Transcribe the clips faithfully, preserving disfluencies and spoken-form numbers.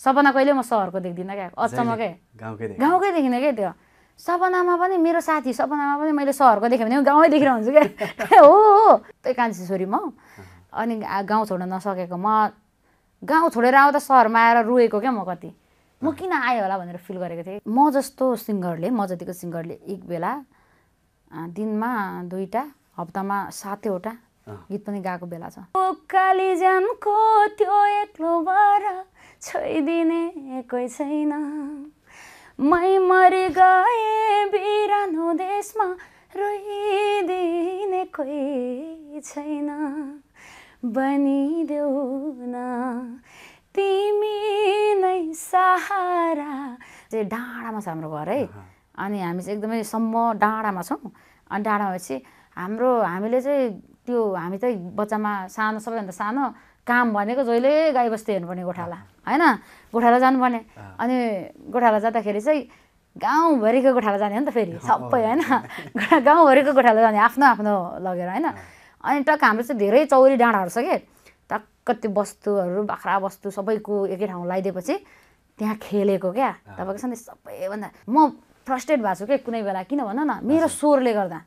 सपना कहिले म शहरको देख्दिन के अचम्म के गाउँकै देख गाउँकै देखिन के त्यो सपनामा पनि मेरो साथी सपनामा पनि मैले शहरको देखे भने गाउँै देखिरहँ हुन्छु के हो हो त्यो कान्छी छोरी म अनि गाउँ छोड्न नसकेको म गाउँ छोडेर आउँदा शहरमा आएर रुएको के म कति म किन आए होला भनेर फिल गरेको थिए म जस्तो सिंगरले म जतिको सिंगरले एक बेला दिनमा दुईटा हप्तामा सातैवटा गीत पनि गाएको बेला छ कालीजनको त्यो एक्लो बारा छोइदिने कोही छैन मै मरि गए बिरानो देशमा रोइदिने कोही छैन बनिदेऊ न तिमी नै सहारा चाहिँ डाँडामा छ हाम्रो घर है अनि हामी चाहिँ एकदमै सम्म डाँडामा छौँ अनि डाँडामा चाहिँ हाम्रो हामीले चाहिँ त्यो हामी त बच्चामा सानो सबैभन्दा सानो काम भनेको जहिले गाईबस्ती हेर्नुपर्ने गोठाला हैन गोठाला जानुपर्ने अनि गोठाला जाँदाखेरि चाहिँ गाउँभरिको गोठाला जाने हो नि त फेरि सबै हैन गाउँभरिको गोठाला जाने आफ्नो आफ्नो लगेर हैन अनि टक्क हाम्रो चाहिँ धेरै चौरी डाँडाहरु छ के टक्क त्यो वस्तुहरु बाख्रा वस्तु सबैको एकै ठाउँ लाइदिएपछि त्यहाँ खेलेको क्या तपाईको सधैँ सबैभन्दा म फ्रस्ट्रेट भएको छु के कुनै बेला किन भन न मेरो स्वरले गर्दा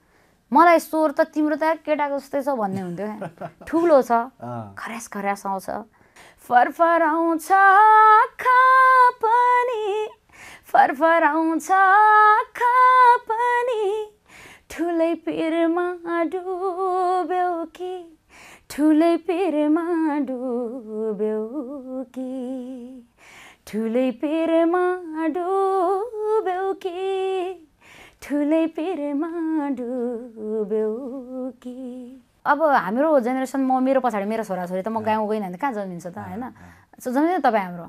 मलाई स्वर त तिम्रो त केटाको जस्तै छ भन्ने हुन्थ्यो ठुलो छ खरास खरास आउँछ फरफराउँछ खापनी फरफराउँछ खापनी ठुलै पिरमा डुब्यो कि ठुलै पिरमा डुब्यो कि ठुलै पिरमा डुब्यो कि ठुलै पिरमा डुब्यो कि अब हाम्रो जेनेरेसन म मेरो पछाडी मेरो छोराछोरी त म गाउँ गएन भने कहाँ जन्मिन्छ त हैन सो जन्मिन तपाईँ हाम्रो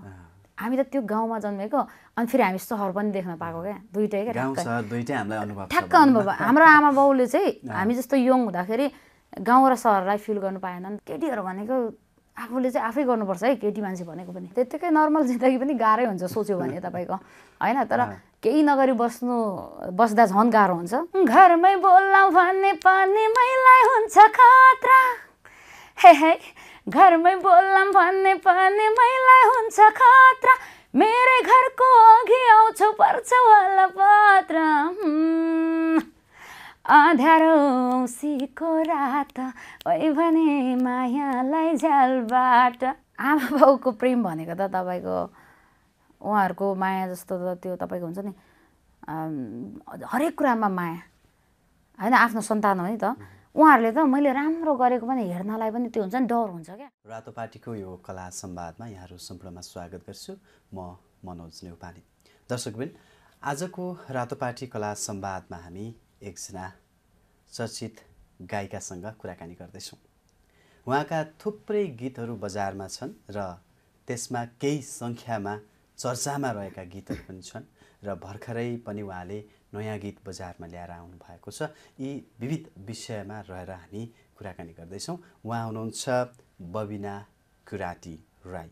हामी त त्यो गाउँमा जन्मेको अनि फेरि हामी सहर पनि देख्न पाएको क्या दुईटै के गाउँ सहर दुईटै हामीलाई अनुभव ठ्याक्क अनुभव हाम्रो आमा बाउले चाहिँ हामी जस्तो यङ हुँदाखेरि गाउँ र सहरलाई फिल गर्नु पाएनन् केटीहरू भनेको आफूले चाहिँ आफै गर्नुपर्छ है केटी मान्छे भनेको पनि त्यतिकै नर्मल जिन्दगी पनि गाह्रै हुन्छ सोच्यो भने तपाईँको हैन तर केही नगरी बस्नु बस्दा झन् गाह्रो हुन्छ घरमै बोल्ला भन्ने पनि मैलाई हुन्छ खतरा हे हे घरमै बोल्ला भन्ने पनि मैलाई हुन्छ खतरा मेरै घरको अघि आउँछु पर्छ वाला पात्र आधारो सीको रात ओइ भने मायालाई झ्यालबाट आमा बाउको प्रेम भनेको त तपाईको उहाँहरुको माया जस्तो त त्यो तपाईको हुन्छ नि हरेक कुरामा माया हैन आफ्नो सन्तान हो नि त उहाँहरुले त मैले राम्रो गरेको पनि हेर्नलाई पनि त्यो हुन्छ नि डर हुन्छ के रातो पार्टीको यो कला संवादमा यहाँहरु सम्पूर्णमा स्वागत गर्छु म मनोज नेपाली दर्शकबिन आजको रातो पार्टी कला संवादमा हामी एकजना चर्चित गायिकासँग कुराकानी गर्दैछौँ उहाँका थुप्रै गीतहरू बजारमा छन् र त्यसमा केही सङ्ख्यामा चर्चामा रहेका गीतहरू पनि छन् र भर्खरै पनि उहाँले नयाँ गीत बजारमा ल्याएर आउनुभएको छ यी विविध विषयमा रहेर हामी कुराकानी गर्दैछौँ उहाँ हुनुहुन्छ बबिना कुराटी राई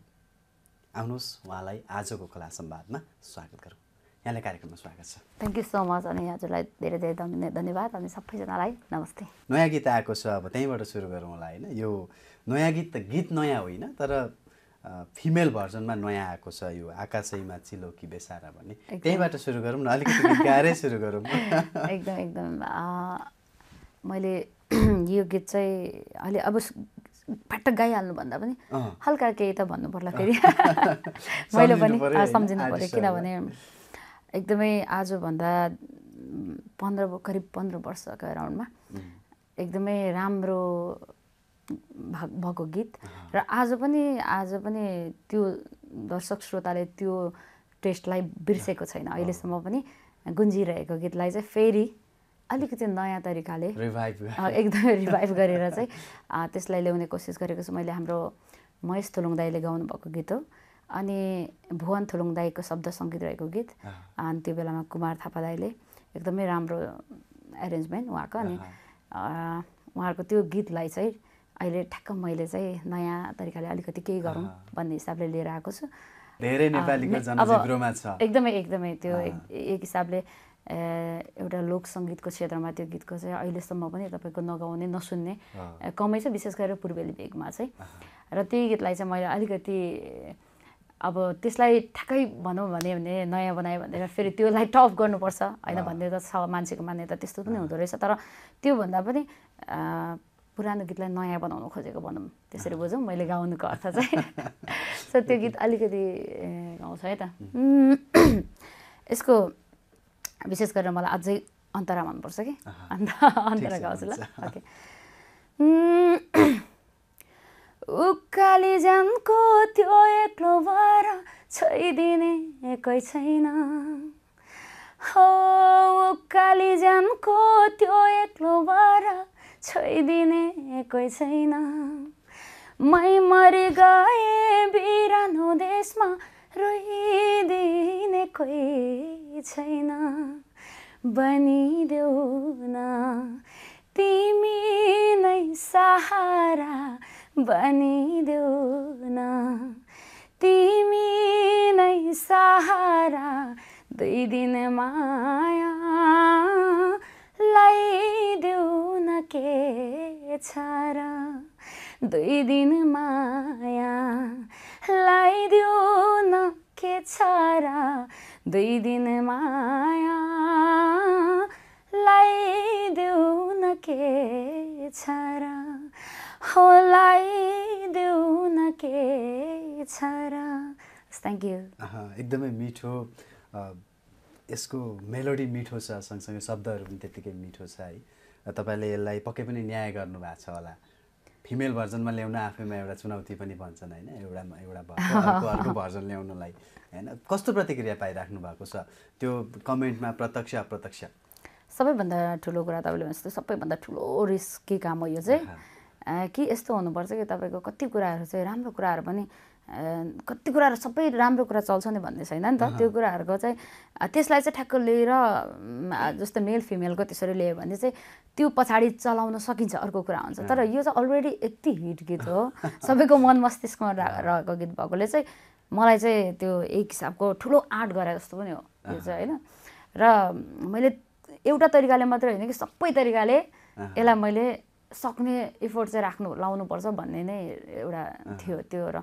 आउनुहोस् उहाँलाई आजको कला संवादमा स्वागत गरौँ यहाँलाई कार्यक्रममा स्वागत छ थ्याङ्क यू सो मच अनि हजुरलाई धेरै धेरै धन्यवाद अनि सबैजनालाई नमस्ते नयाँ गीत आएको छ अब त्यहीँबाट सुरु गरौँ होला होइन यो नयाँ गीत त गीत नयाँ होइन तर फिमेल भर्जनमा नयाँ आएको छ यो आकाशैमा चिलो कि बेसारा भन्ने त्यहीँबाट सुरु गरौँ न अलिकति गाह्रै सुरु गरौँ एकदम एकदम मैले यो गीत चाहिँ अहिले अब फटक गाइहाल्नु भन्दा पनि हल्का केही त भन्नु पर्ला फेरि मैले पनि सम्झिनु पर्यो किनभने एकदमै आजभन्दा पन्ध्र करिब पन्ध्र वर्षको राउन्डमा एकदमै राम्रो भएको गीत र आज पनि आज पनि त्यो दर्शक श्रोताले त्यो टेस्टलाई बिर्सेको छैन अहिलेसम्म पनि गुन्जिरहेको गीतलाई चाहिँ फेरि अलिकति नयाँ तरिकाले एकदमै रिभाइभ गरेर चाहिँ त्यसलाई ल्याउने कोसिस गरेको छु मैले हाम्रो महेश थुलुङ दाइले गाउनुभएको गीत हो अनि भुवन थुलुङ दाईको शब्द सङ्गीत रहेको गीत अनि त्यो बेलामा कुमार थापा दाईले एकदमै राम्रो एरेन्जमेन्ट उहाँको अनि उहाँहरूको त्यो गीतलाई चाहिँ अहिले ठ्याक्क मैले चाहिँ नयाँ तरिकाले अलिकति केही गरौँ भन्ने हिसाबले लिएर आएको छु धेरै नेपालीको जनजिब्रोमा छ एकदमै एकदमै त्यो एक हिसाबले एउटा लोक सङ्गीतको क्षेत्रमा त्यो गीतको चाहिँ अहिलेसम्म पनि तपाईँको नगाउने नसुन्ने कमै छ विशेष गरेर पूर्वेली भेगमा चाहिँ र त्यही गीतलाई चाहिँ मैले अलिकति अब त्यसलाई ठ्याक्कै भनौं भने भने नयाँ बनाए भनेर फेरि त्यसलाई टप गर्नुपर्छ हैन भन्ने त छ मान्छेको मान्यता त्यस्तो पनि हुँदो रहेछ तर त्यो भन्दा पनि पुरानो गीतलाई नयाँ बनाउन खोजेको भनौं त्यसरी बुझौं मैले गाउनुको अर्थ चाहिँ सो त्यो गीत अलिकति गाउँछ है त यसको विशेष गरेर मलाई अझै अन्तरा मन पर्छ के अन्त अन्तरा गाउँछु ल ओके उकाली जानको त्यो एक्लो भएर छोइदिने एकै छैन हो उकाली जानको त्यो एक्लो भएर छोइदिने एकै छैन मै मरि गए बिरानो देशमा रोइदिने कोही छैन बनिदेऊ न तिमी नै सहारा बनिदेऊ न तिमी नै सहारा दुई दिन मायालाई देऊ न के छ र दुई दिन मायालाई देऊ न के छ र दुई दिन मायालाई देऊ न के छ र होलाई देऊ न के छ र थ्यांक यू एकदमै मिठो यसको मेलोडी मिठो छ सँगसँगै शब्दहरु पनि त्यतिकै मिठो छ है तपाईले यसलाई पक्कै पनि न्याय गर्नु भएको छ होला फिमेल भर्जनमा ल्याउन आफैमा एउटा चुनौती पनि भन्छन् हैन एउटामा एउटा भयो अर्को अर्को भर्जन ल्याउनलाई हैन कस्तो प्रतिक्रिया पाइराख्नु भएको छ त्यो कमेन्टमा प्रत्यक्ष अप्रत्यक्ष सबैभन्दा ठूलो कुरा तपाईले भन्नुहुन्छ सबैभन्दा ठूलो रिस्की काम हो यो चाहिँ कि यस्तो हुनु पर्छ कि तपाईको कति कुराहरु चाहिँ राम्रो कुराहरु पनि कति कुराहरु सबै राम्रो कुरा चल्छ नि भन्ने छैन नि त त्यो कुराहरुको चाहिँ त्यसलाई चाहिँ ठ्याक्क लिएर जस्तो मेल फिमेल को त्यसरी लियो भने चाहिँ त्यो पछाडी चलाउन सकिन्छ अर्को कुरा हुन्छ तर यो चाहिँ अलरेडी यति हिट गीत हो सबैको मन मस्तिष्कमा रहेको गीत भएकोले चाहिँ मलाई चाहिँ त्यो एक हिसाबको ठूलो आर्ट गरे जस्तो पनि हो यो चाहिँ हैन र मैले एउटा तरिकाले मात्र हैन कि सबै तरिकाले एला मैले सक्ने एफर्ट चाहिँ राख्नु लाउनु पर्छ भन्ने नै एउटा थियो त्यो र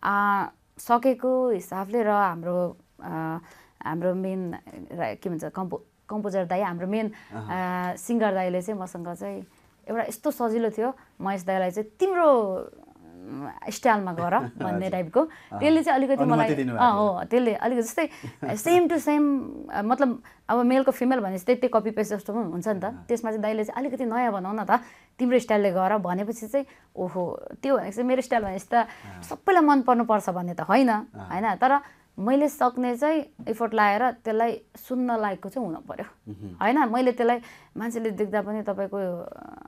आ सकेको हिसाबले र हाम्रो हाम्रो मेन के भन्छ कम्पो कम्पोजर दाइ हाम्रो मेन सिंगर दाइले चाहिँ मसँग चाहिँ एउटा यस्तो सजिलो थियो महेश दाइलाई चाहिँ तिम्रो स्टाइलमा गर भन्ने टाइपको त्यसले चाहिँ अलिकति मलाई हो त्यसले अलिकति जस्तै सेम टु सेम मतलब अब मेलको फिमेल भने जस्तै त्यो कपी पेस्ट जस्तो हुन्छ नि त त्यसमा चाहिँ दाइले चाहिँ अलिकति नयाँ बनाउन त तिम्रो स्टाइलले गर भनेपछि चाहिँ ओहो त्यो भनेको चाहिँ मेरो स्टाइल भनेपछि त सबैलाई मन पर्नु पर्छ भन्ने त हैन हैन तर मैले सक्ने चाहिँ एफर्ट लाएर त्यसलाई सुन्न लायकको चाहिँ हुनु पर्यो हैन मैले त्यसलाई मान्छेले देख्दा पनि तपाईको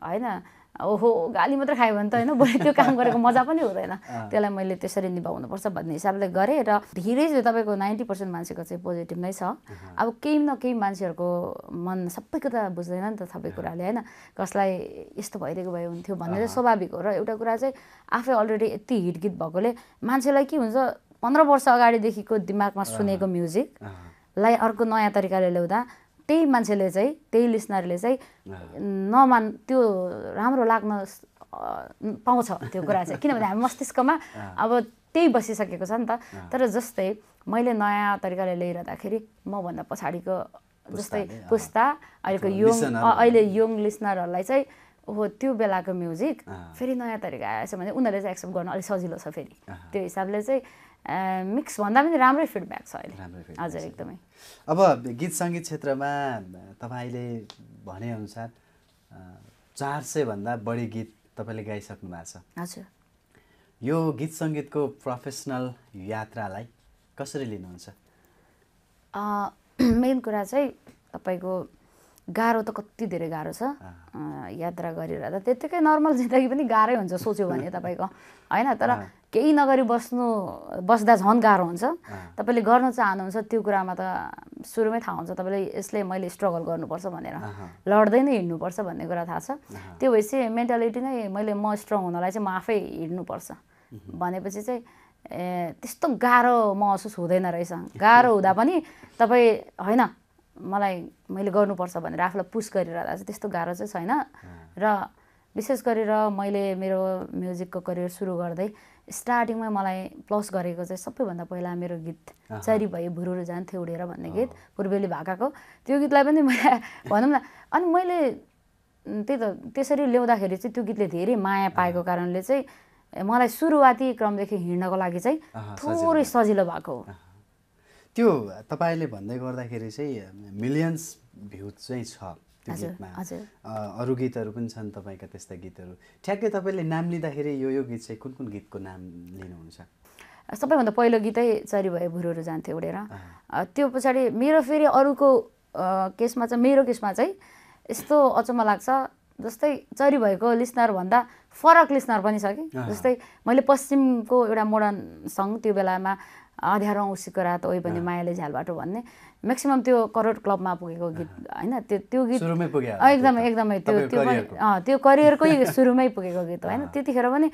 हैन ओहो गाली मात्र खायो भने त हैन भरे त्यो काम गरेको मजा पनि हुँदैन त्यसलाई मैले त्यसरी निभाउनु पर्छ भन्ने हिसाबले गरे र धेरै चाहिँ तपाईको नब्बे प्रतिशत मान्छेको चाहिँ पोजिटिभ नै छ अब केही न केही मान्छेहरुको मन सबैको त बुझ्दैन नि त सबै कुराले हैन कसलाई यस्तो भइरहेको भए हुन्थ्यो भन्ने चाहिँ स्वाभाविक हो र एउटा कुरा चाहिँ आफै अलरेडी यति हिट गीत भएकोले मान्छेलाई के हुन्छ पन्ध्र वर्ष अगाडिदेखिको दिमागमा सुनेको म्युजिक लाई अर्को नयाँ तरिकाले ल्याउँदा त्यही मान्छेले चाहिँ त्यही लिसनरले चाहिँ नमान त्यो राम्रो लाग्न पाउँछ त्यो कुरा चाहिँ किनभने हामी मस्तिष्कमा अब त्यही बसिसकेको छ नि त तर जस्तै मैले नयाँ तरिकाले ल्याइरादाखेरि म भन्दा पछाडीको जस्तै पुस्ता अहिलेको यङ अहिले यङ लिसनरहरुलाई चाहिँ हो त्यो बेलाको म्युजिक फेरि नयाँ तरिका आएछ भने उनीहरुले चाहिँ एक्सेप्ट गर्न अलि सजिलो छ फेरि त्यो हिसाबले चाहिँ मिक्स भन्दा पनि राम्रै फिडब्याक छ अहिले हजुर एकदमै अब गीत संगीत क्षेत्रमा तपाईले भने अनुसार चार सय भन्दा बढी गीत तपाईले गाइसक्नु भएको छ हजुर यो गीत संगीतको प्रोफेसनल यात्रालाई कसरी लिनुहुन्छ अ मेन कुरा चाहिँ तपाईको गाह्रो त कति धेरै गाह्रो छ यात्रा गरिरहदा त्यतिकै नर्मल जिन्दगी पनि गाह्रै हुन्छ सोच्यो भने तपाईको हैन तर केही नगरी बस्नु बस्दा झन् गाह्रो हुन्छ तपाईले गर्न चाहनुहुन्छ त्यो कुरामा त सुरुमै थाहा हुन्छ तपाईले यसले मैले स्ट्रगल गर्नुपर्छ भनेर लड्दै नै हिड्नुपर्छ भन्ने कुरा थाहा छ त्यो भएपछि मेन्टालिटी नै मैले म स्ट्रङ हुनलाई चाहिँ म आफै हिड्नुपर्छ भनेपछि चाहिँ त्यस्तो गाह्रो महसुस हुँदैन रहेछ गाह्रो हुँदा पनि तपाई हैन मलाई मैले गर्नुपर्छ भनेर आफुलाई पुश गरिरहदा चाहिँ त्यस्तो गाह्रो चाहिँ छैन र विशेष गरेर मैले मेरो म्युजिकको करियर सुरु गर्दै स्टार्टिङमा मलाई प्लस गरेको चाहिँ सबैभन्दा पहिला मेरो गीत चरी भए भुरुरु जान्थे उडेर भन्ने गीत पूर्वेली भाकाको त्यो गीतलाई पनि मलाई भनौं न अनि मैले त्यही त त्यसरी ल्याउँदाखेरि चाहिँ त्यो गीतले धेरै माया पाएको कारणले चाहिँ मलाई सुरुवाती क्रमदेखि हिड्नको लागि चाहिँ थोरै सजिलो भएको हो त्यो तपाईले भन्दै गर्दाखेरि चाहिँ मिलियन्स भ्यू चाहिँ छ त्यो गीतमा अरु गीतहरु पनि छन् तपाईका त्यस्ता गीतहरु ठ्याक्कै तपाईले नाम लिदाखेरि यो यो गीत चाहिँ कुन कुन गीतको नाम लिनुहुन्छ सबैभन्दा पहिलो गीतै चरी भए भुरुरु जान्थे उडेर त्यो पछाडी मेरो फेरि अरुको केसमा चाहिँ मेरो केसमा चाहिँ यस्तो अचम्म लाग्छ जस्तै चरी भएको लिसनर भन्दा फरक लिसनर पनि छ कि जस्तै मैले पश्चिमको एउटा मोडर्न सङ त्यो बेलामा आधारौं उसीको रात ओइ भन्ने मायाले झ्याल बाटो भन्ने मैक्सिमम त्यो करोड क्लबमा पुगेको गीत हैन त्यो त्यो गीत सुरुमै पुग्यो एकदम एकदमै त्यो त्यो अ त्यो करियरको सुरुमै पुगेको गीत हैन त्यतिखेर पनि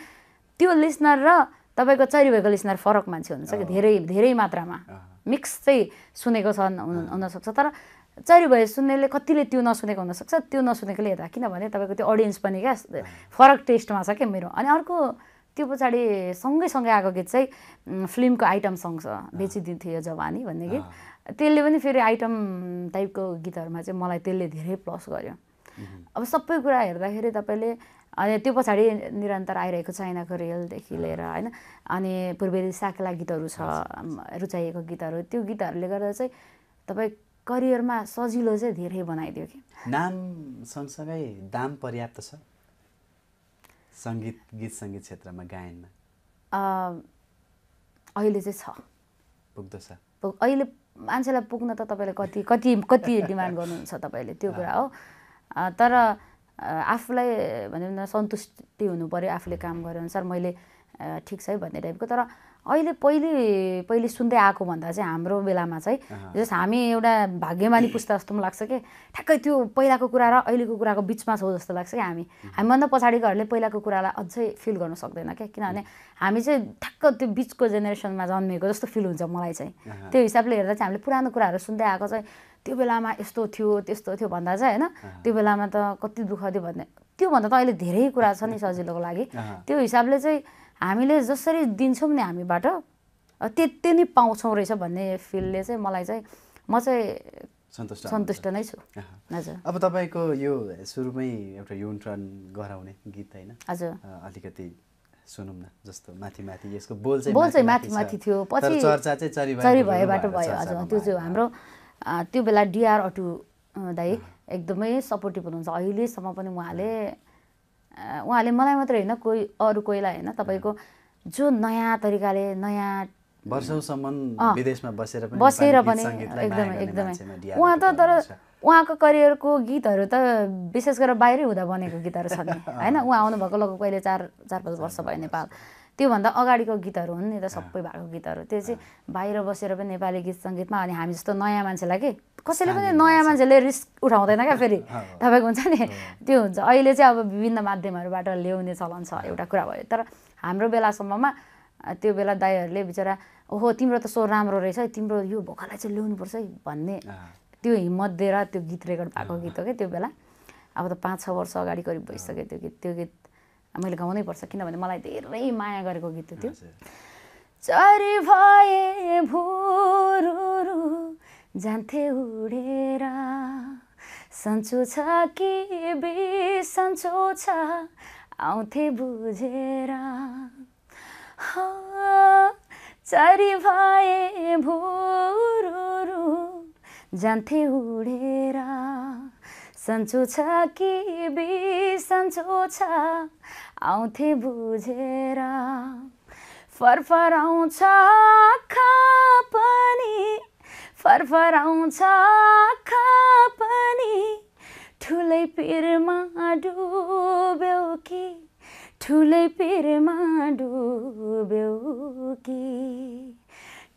त्यो लिसनर र तपाईको चरी भएको लिसनर फरक मान्छे हुन्छ के धेरै धेरै मात्रामा मिक्स चाहिँ सुनेको छन् हुन सक्छ तर चरी भए सुन्नेले कतिले त्यो नसुनेको हुन सक्छ त्यो नसुनेकोले हेर्दा किनभने तपाईको त्यो ऑडियन्स पनि के फरक टेस्टमा छ के मेरो अनि अर्को त्यो पछाडी सँगै सँगै आएको गीत चाहिँ फिल्मको आइटम सङ छ बेचिदिन्थे यो जवानी भन्ने गीत त्यसले पनि फेरि आइटम टाइपको गीतहरुमा चाहिँ मलाई त्यसले धेरै प्लस गर्यो अब सबै कुरा हेर्दाखेरि तपाईले अनि त्यो पछाडी निरन्तर आइरहेको चाइनाको रेलदेखि लिएर हैन अनि पूर्वेली साकेला गीतहरु छ रुचाइएको गीतहरु त्यो गीतहरुले गर्दा चाहिँ तपाई करियरमा सजिलो चाहिँ धेरै बनाइदियो के नाम सँगसँगै दाम पर्याप्त छ संगीत गीत संगीत क्षेत्रमा गायनमा अ अहिले चाहिँ छ पुग्दछ अहिले मान्छेलाई पुग्न त तपाईले कति कति कति डिमान्ड गर्नुहुन्छ तपाईले त्यो कुरा हो तर आफुलाई भन्नु न सन्तुष्टि हुनु पर्यो आफुले काम गरे अनुसार मैले ठीक छ भन्ने टाइपको तर अहिले पहिले पहिले सुन्दै आको भन्दा चाहिँ हाम्रो बेलामा चाहिँ जस हामी एउटा भाग्यमानी पुस्ता जस्तो लाग्छ के ठ्याक्कै त्यो पहिलाको कुरा र अहिलेको कुराको बीचमा छौ जस्तो लाग्छ के हामी हामी भन्दा पछाडीकोहरुले पहिलाको कुरालाई अझै फिल गर्न सक्दैन के किनभने हामी चाहिँ ठ्याक्क त्यो बीचको जेनेरेसनमा जन्मेको जस्तो फिल हुन्छ मलाई चाहिँ त्यो हिसाबले हेर्दा चाहिँ हामीले पुरानो कुराहरु सुन्दै आको चाहिँ त्यो बेलामा यस्तो थियो त्यस्तो थियो भन्दा चाहिँ हैन त्यो बेलामा त कति दुःख थियो भन्ने त्यो भन्दा त अहिले धेरै कुरा छ नि सजिलोको लागि त्यो हिसाबले चाहिँ हामीले जसरी दिन्छौं नि हामीबाट त्यति नै पाउँछौं रहेछ भन्ने फिलले चाहिँ मलाई चाहिँ म चाहिँ सन्तुष्ट सन्तुष्ट नै छु हजुर अब तपाईको यो सुरुमै एउटा युन टर्न गराउने गीत हैन हजुर अलिकति सुनौं न जस्तो माथि माथि यसको बोल चाहिँ बोल चाहिँ माथि माथि थियो पछि चर्चा चाहिँ चरी भए चरी भएबाट भयो हजुर त्यो चाहिँ हाम्रो त्यो बेला डी आर अटु दाइ एकदमै सपोर्टिभ हुनुहुन्छ अहिलेसम्म पनि उहाँले उहाँले मलाई मात्रै हैन कोही अरु कोइला हैन तपाईको जो नयाँ तरिकाले नयाँ वर्षौंसम्म विदेशमा बसेर पनि बसेर पनि एकदमै एकदमै उहाँ त तर उहाँको करियरको गीतहरु त विशेष गरेर बाहिरै हुँदा बनेको गीतहरु छन् हैन उहाँ आउनु भएको लगभग पहिले चार पाँच वर्ष भयो नेपाल त्यो भन्दा अगाडीको गीतहरु हुन् नि त सबै भएको गीतहरु त्यो चाहिँ बाहिर बसेर पनि नेपाली गीत संगीतमा अनि हामी जस्तो नयाँ मान्छेलाई के कसैले पनि नयाँ मान्छेले रिस्क उठाउँदैन क्या फेरि तपाईको हुन्छ नि त्यो हुन्छ अहिले चाहिँ अब विभिन्न माध्यमहरुबाट ल्याउने चलन छ एउटा कुरा भयो तर हाम्रो बेलासम्ममा त्यो बेला दाइहरुले बिचरा ओहो तिम्रो त स्वर राम्रो रहेछ तिम्रो यो भोकललाई चाहिँ ल्याउनु पर्छ है भन्ने त्यो हिम्मत दिएर त्यो गीत रेकर्ड भएको गीत हो के त्यो बेला अब त पाँच छ वर्ष अगाडि करिब भइसक्यो त्यो गीत त्यो गीत मैले गाउनै पर्छ किनभने मलाई धेरै माया गरेको गीत थियो चरी भए भुरुरु जान्थे उडेर सन्चो छ कि बिसन्चो छ आउँथे बुझेर चरी भए भुरुरु जान्थे उडेर सन्चो छ कि बिसन्चो छ आउँथे बुझेर फरफराउँछ आँखा पनि फरफराउँछ आँखा पनि ठुलै पिरमा डुब्यौ कि ठुलै पिरमा डुब्यौ कि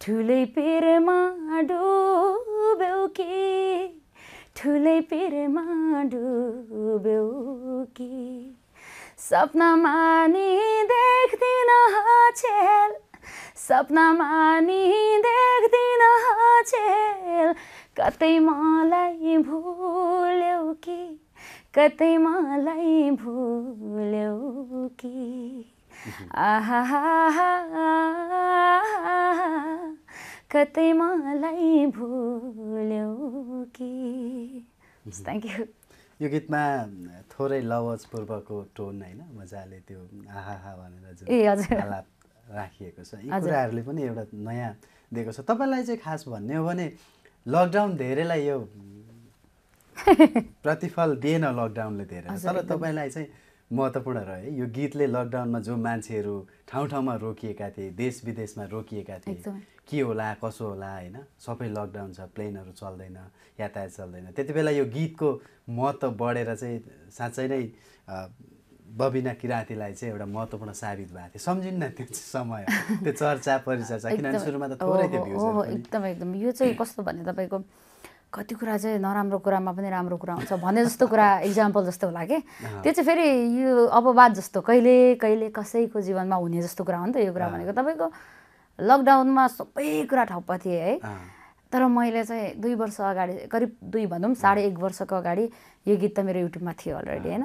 ठुलै पिरमा डुब्यौ कि ठुलै पिरमा डुब्यौ कि सपनामा नि देख्दिन हचेल सपनामा नि देख्दिन हचेल कतै मलाई भुल्यौ कि कतै मलाई भुल्यो कि आहा कतै मलाई भुल्यो कि। Thank you. यो गीतमा थोरै लवजपूर्वको टोन हैन, मजाले त्यो आहा भनेर जुन आलाप राखिएको छ, यी कुराहरुले पनि एउटा नयाँ दिएको छ। तपाईलाई चाहिँ खास भन्ने हो भने लकडाउन धेरैलाई यो प्रतिफल दिएन, लकडाउनले धेरै, तर तपाईलाई चाहिँ महत्त्वपूर्ण रह्यो। यो गीतले लकडाउनमा जो मान्छेहरू ठाउँ ठाउँमा रोकिएका थिए, देश विदेशमा रोकिएका थिए, के होला कसो होला हैन, सबै लकडाउन छ, प्लेनहरू चल्दैन, यातायात चल्दैन, त्यतिबेला यो गीतको महत्त्व बढेर चाहिँ साँच्चै नै बबिना किरातीलाई चाहिँ एउटा महत्त्वपूर्ण साबित भएको थियो। सम्झिन्न त्यो समय, त्यो चर्चा परिचर्चा, किनभने सुरुमा त थोरै थियो भ्युज। एकदम एकदम यो चाहिँ कस्तो भने तपाईको कति कुरा चाहिँ नराम्रो कुरामा पनि राम्रो कुरा हुन्छ भने जस्तो कुरा इक्जाम्पल जस्तो होला के। त्यो चाहिँ फेरि यो अपवाद जस्तो कहिले कहिले कसैको जीवनमा हुने जस्तो कुरा हो नि त। यो कुरा भनेको तपाईँको लकडाउनमा सबै कुरा ठप्प थिए है, तर मैले चाहिँ दुई वर्ष अगाडि, करिब दुई भनौँ साढे एक वर्षको अगाडि यो गीत त मेरो युट्युबमा थियो अलरेडी होइन।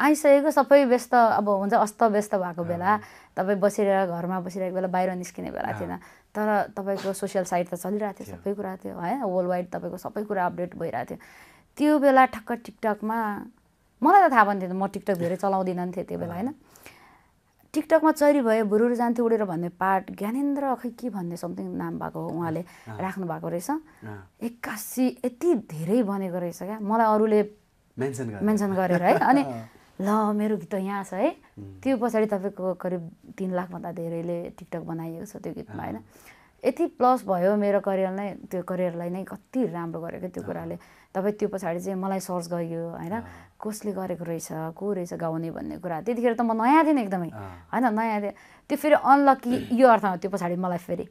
आइसकेको सबै व्यस्त अब हुन्छ अस्त व्यस्त भएको बेला, तपाईँ बसेर घरमा बसिरहेको बेला, बाहिर निस्किने बेला थिएन, तर तपाईँको सोसियल साइट त चलिरहेको थियो, सबै कुरा थियो है, वर्ल्ड वाइड तपाईँको सबै कुरा अपडेट भइरहेको थियो। त्यो बेला ठक्क टिकटकमा, मलाई त थाहा पनि थिएन, म टिकटक धेरै चलाउँदिनँ थिएँ त्यो बेला होइन, टिकटकमा चरी भयो बुरुर जान्थ्यो उडेर भन्ने पार्ट ज्ञानेन्द्र खै के भन्ने समथिङ नाम भएको उहाँले राख्नु भएको रहेछ, एक्कासी यति धेरै बनेको रहेछ क्या, मलाई अरूले मेन्सन मेन्सन गरेर है। अनि ल मेरो गीत यहाँ छ है, त्यो पछाडि तपाईँको करिब तिन लाखभन्दा धेरैले टिकटक बनाइएको छ त्यो गीतमा होइन। यति प्लस भयो मेरो करियर नै, त्यो करियरलाई नै कति राम्रो गरेको त्यो कुराले। तपाईँ त्यो पछाडि चाहिँ मलाई सर्च गरियो होइन, कसले गरेको रहेछ, को रहेछ गाउने भन्ने कुरा। त्यतिखेर त म नयाँ थिएन एकदमै होइन, नयाँ थिएँ त्यो, फेरि अनलकी यो अर्थमा त्यो पछाडि मलाई फेरि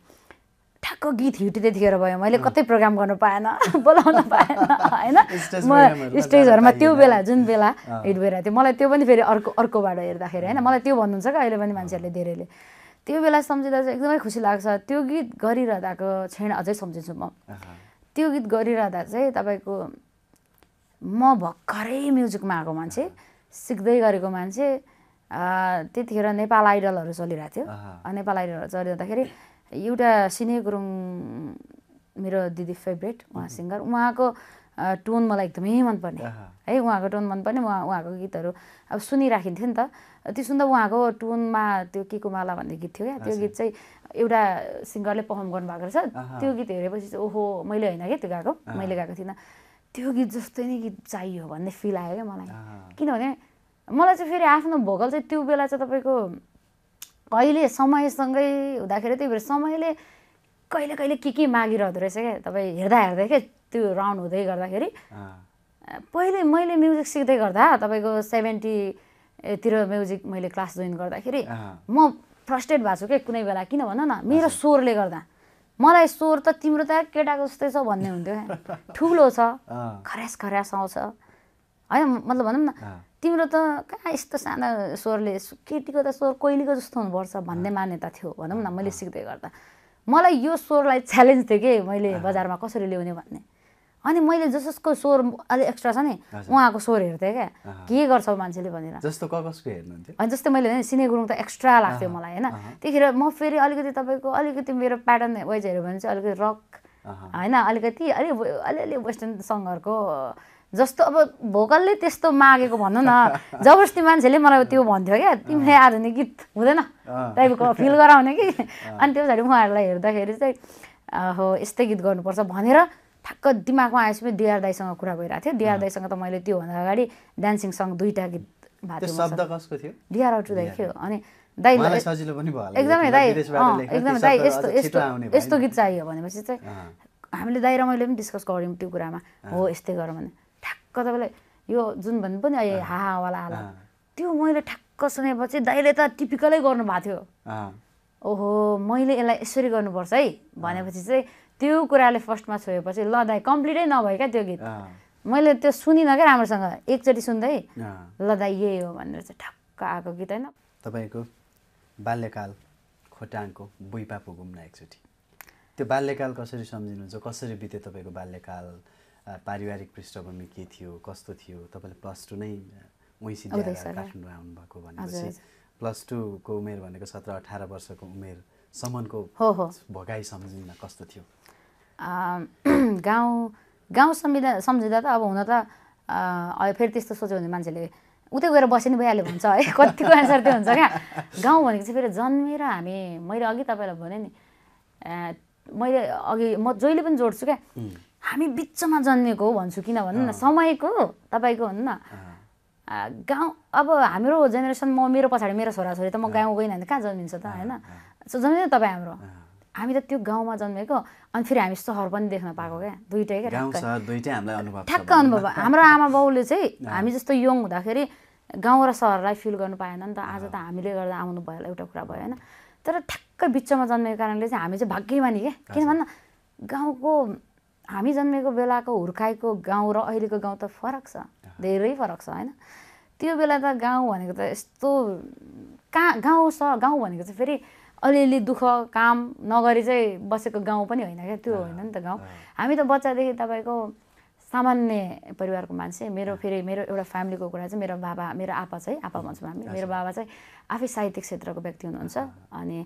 ठ्याक्क गीत हिट त्यतिखेर भयो, मैले कतै प्रोग्राम गर्नु पाएन, बोलाउन पाएन होइन, म स्टेजहरूमा त्यो बेला जुन बेला हिट भइरहेको थियो। मलाई त्यो पनि फेरि अर्को अर्कोबाट हेर्दाखेरि होइन, मलाई त्यो भन्नुहुन्छ क्या अहिले पनि मान्छेहरूले धेरैले। त्यो बेला सम्झिँदा चाहिँ एकदमै खुसी लाग्छ। त्यो गीत गरिरहँदाको क्षण अझै सम्झिन्छु म। त्यो गीत गरिरहँदा चाहिँ तपाईँको म भर्खरै म्युजिकमा आएको मान्छे, सिक्दै गरेको मान्छे, त्यतिखेर नेपाल आइडलहरू चलिरहेको थियो। नेपाल आइडलहरू चलिरहँदाखेरि एउटा सिने गुरुङ मेरो दिदी फेभरेट, उहाँ सिङ्गर, उहाँको टोन मलाई एकदमै मनपर्ने है, उहाँको टोन मनपर्ने, उहाँ उहाँको गीतहरू अब सुनिराखिन्थ्यो नि त। त्यो सुन्दा उहाँको टोनमा त्यो के को माला भन्ने गीत थियो क्या, त्यो गीत चाहिँ एउटा सिङ्गरले पर्फर्म गर्नुभएको रहेछ। त्यो गीत हेरेपछि चाहिँ ओहो मैले होइन क्या त्यो गाएको, मैले गाएको थिइनँ, त्यो गीत जस्तै नै गीत चाहियो भन्ने फिल आयो क्या मलाई। किनभने मलाई चाहिँ फेरि आफ्नो भोकल चाहिँ त्यो बेला चाहिँ तपाईँको कहिले समयसँगै हुँदाखेरि, त्यही भएर समयले कहिले कहिले के के मागिरहँदो रहेछ क्या। तपाईँ हेर्दा हेर्दै क्या त्यो राउन्ड हुँदै गर्दाखेरि, पहिले मैले म्युजिक सिक्दै गर्दा तपाईँको सेभेन्टीतिर म्युजिक मैले क्लास जोइन गर्दाखेरि म फ्रस्ट्रेट भएको छु क्या कुनै बेला। किन भन न, मेरो स्वरले गर्दा मलाई स्वर त तिम्रो त केटाको जस्तै छ भन्ने हुन्थ्यो क्या, ठुलो छ, खर्यास खर्यास आउँछ होइन, मतलब भनौँ न तिम्रो त कहाँ यस्तो साना स्वरले, केटीको त स्वर कोइलीको जस्तो हुनुपर्छ भन्ने मान्यता थियो भनौँ न। मैले सिक्दै गर्दा मलाई यो स्वरलाई च्यालेन्ज थियो कि मैले बजारमा कसरी ल्याउने भन्ने। अनि मैले जसको स्वर अलिक एक्स्ट्रा छ नि, उहाँको स्वर हेर्थेँ क्या, के गर्छौ मान्छेले भनेर, जस्तो कसको हेर्नुहुन्थ्यो। अनि जस्तै मैले सिने गुरुङ त एक्स्ट्रा लाग्थ्यो मलाई होइन। त्यतिखेर म फेरि अलिकति तपाईँको अलिकति मेरो प्याटर्न वाइज हेऱ्यो भने चाहिँ अलिकति रक होइन, अलिकति अलि अलिअलि वेस्टर्न सङ्गहरूको जस्तो अब भोकलले त्यस्तो मागेको भन्नु न, जबरजस्ती मान्छेले मलाई त्यो भन्थ्यो क्या, तिमीले आधुनिक गीत हुँदैन टाइपको फिल गराउने कि। अनि त्यो पछाडि उहाँहरूलाई हेर्दाखेरि चाहिँ हो यस्तै गीत गर्नुपर्छ भनेर ठ्याक्क दिमागमा आएपछि डिआर दाईसँग कुरा भइरहेको थियो। डिआर दाईसँग त मैले त्योभन्दा अगाडि डान्सिङ सङ दुईवटा गीत भएको थियो, डिआर अटु दाई थियो। अनि दाई एकदमै दाई एकदमै दाई यस्तो यस्तो यस्तो गीत चाहियो भनेपछि चाहिँ हामीले दाई र मैले पनि डिस्कस गऱ्यौँ त्यो कुरामा, हो यस्तै गरौँ भने ठ्याक्क तपाईँलाई यो जुन भन्नु पनि अहिले हाहावाला आला, त्यो मैले ठ्याक्क सुनेपछि दाइले त टिपिकलै गर्नुभएको थियो। ओहो मैले यसलाई यसरी गर्नुपर्छ है भनेपछि चाहिँ त्यो कुराले फर्स्टमा छोएपछि ल दाइ कम्प्लिटै नभए क्या त्यो गीत, मैले त्यो सुनिनँ क्या राम्रोसँग, एकचोटि सुन्दै ल दाइ यही हो भनेर चाहिँ ठ्याक्क आएको गीत होइन। तपाईँको बाल्यकाल खोटाङको बुइपापु घुम्न एकचोटि, त्यो बाल्यकाल कसरी सम्झिनुहुन्छ, कसरी बित्यो तपाईँको बाल्यकाल, पारिवारिक पृष्ठभूमि के थियो कस्तो थियो तपाईले प्लस टू नै उहीसी ल्याएर काठमाडौँ आउनु भएको भनेपछि प्लस टू को उमेर भनेको सत्र अठार वर्षको उमेर सम्मको भगाई सम्झिन कस्तो थियो गाउँ गाउँ सम्झिदा सम्झिदा त अब हुन त अब फेरि त्यस्तो सोच्यो भने मान्छेले उतै गएर बस्ने भइहाल्यो भन्छ है कतिको आन्सर त्यो हुन्छ क्या गाउँ भनेको चाहिँ फेरि जन्मेर हामी मैले अघि तपाईलाई भने नि मैले अघि म जहिले पनि जोड्छु क्या हामी बिचमा जन्मेको हो भन्छु किन भन्नु न समयको तपाईको भन्नु न गाउँ अब हाम्रो जेनेरेसन म मेरो पछाडी मेरो छोराछोरी त म गाउँ गएन भने कहाँ जन्मिन्छ त हैन सो जन्मिन्छ तपाईँ हाम्रो हामी त त्यो गाउँमा जन्मेको अनि फेरि हामी सहर पनि देख्न पाएको क्या दुईटै क्या गाउँ सहर दुईटै हामीलाई अनुभव छ ठ्याक्क अनुभव हाम्रो आमा बाउले चाहिँ हामी जस्तो यङ हुँदाखेरि गाउँ र सहरलाई फिल गर्नु पाएन नि त आज त हामीले गर्दा आउनु भयो एउटा कुरा भयो हैन तर ठ्याक्क बिचमा जन्मेको कारणले चाहिँ हामी चाहिँ भाग्यमानी के किन भन्नु गाउँको हामी जन्मेको बेलाको हुर्काएको गाउँ र अहिलेको गाउँ त फरक छ धेरै फरक छ हैन त्यो बेला त गाउँ भनेको त यस्तो का गाउँ छ गाउँ भनेको चाहिँ फेरि अलिअलि दुःख काम नगरी चाहिँ बसेको गाउँ पनि होइन क्या त्यो होइन नि त गाउँ हामी त बच्चादेखि तपाईँको सामान्य परिवारको मान्छे मेरो फेरि मेरो एउटा फ्यामिलीको कुरा चाहिँ मेरो बाबा मेरो आपा चाहिँ आपा भन्छौँ हामी मेरो बाबा चाहिँ आफै साहित्यिक क्षेत्रको व्यक्ति हुनुहुन्छ अनि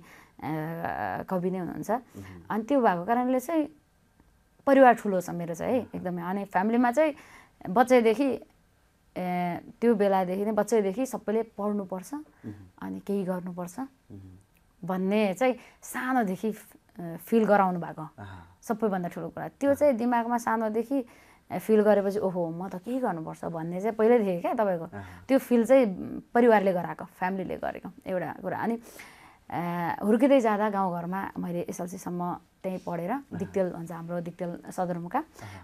कवि नै हुनुहुन्छ अनि त्यो भएको कारणले चाहिँ परिवार ठुलो छ मेरो चाहिँ एकदमै अनि फ्यामिलीमा चाहिँ बच्चैदेखि त्यो बेलादेखि नै बच्चैदेखि सबैले पढ्नुपर्छ अनि केही गर्नुपर्छ भन्ने चाहिँ सानोदेखि फिल गराउनु भएको सबैभन्दा ठुलो कुरा त्यो चाहिँ दिमागमा सानोदेखि फिल गरेपछि ओहो म त केही गर्नुपर्छ भन्ने चाहिँ पहिल्यैदेखि क्या तपाईँको त्यो फिल चाहिँ परिवारले गराएको फ्यामिलीले गरेको एउटा कुरा अनि हुर्किँदै जाँदा गाउँघरमा मैले एसएलसीसम्म त्यहीँ पढेर दिक्तेल भन्छ हाम्रो दिक्तेल सदरमुका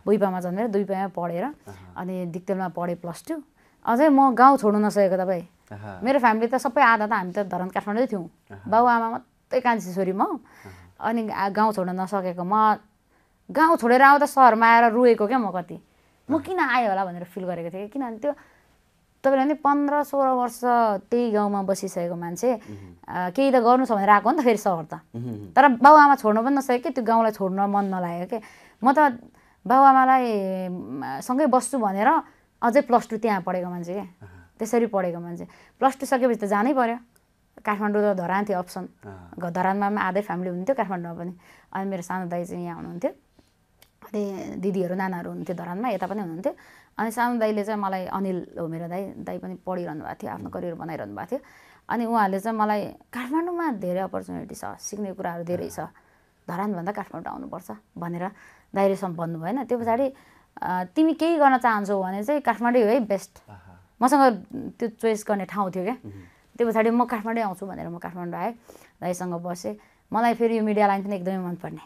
भुइपामा जन्मेर दुईपामा पढेर अनि दिक्तेलमा पढेँ प्लस टू अझै म गाउँ छोड्नु नसकेको तपाईँ मेरो फ्यामिली त सबै आधा त हामी त धरान काठमाडौँ थियौँ बाबुआमा मात्रै कान्छी छोरी म अनि गाउँ छोड्न नसकेको म गाउँ छोडेर आउँदा सहरमा आएर रोएको क्या म कति म किन आएँ होला भनेर फिल गरेको थिएँ किनभने त्यो तपाईले नि पन्ध्र सोह्र वर्ष त्यही गाउँमा बसिसकेको मान्छे केही त गर्नु छ भनेर आएको हो नि त फेरि सहर त तर बाबुआमा छोड्नु पनि नसक्यो कि त्यो गाउँलाई छोड्न मन नलाग्यो कि म त बाबुआमालाई सँगै बस्छु भनेर अझै प्लस टू त्यहाँ पढेको मान्छे क्या त्यसरी पढेको मान्छे प्लस टू सकेपछि त जानै पर्यो काठमाडौँ त धरान थियो अप्सन धरानमा पनि आधै फ्यामिली हुन्थ्यो काठमाडौँमा पनि अनि मेरो सानो दाइ चाहिँ यहाँ हुनुहुन्थ्यो अनि दिदीहरू नानाहरू हुनुहुन्थ्यो धरानमा यता पनि हुनुहुन्थ्यो अनि सानो दाइले चाहिँ मलाई अनिल हो मेरो दाइ दाइ पनि पढिरहनु भएको थियो आफ्नो करियर बनाइरहनु भएको थियो अनि उहाँहरूले चाहिँ मलाई काठमाडौँमा धेरै अपर्च्युनिटी छ सिक्ने कुराहरू धेरै छ धरानभन्दा काठमाडौँ आउनुपर्छ भनेर दाइले भन्नुभयो होइन त्यो पछाडि तिमी केही गर्न चाहन्छौ भने चाहिँ काठमाडौँ है बेस्ट मसँग त्यो चोइस गर्ने ठाउँ थियो क्या त्यो पछाडि म काठमाडौँ आउँछु भनेर म काठमाडौँ आएँ दाइसँग बसेँ मलाई फेरि यो मिडिया लाइन पनि एकदमै मनपर्ने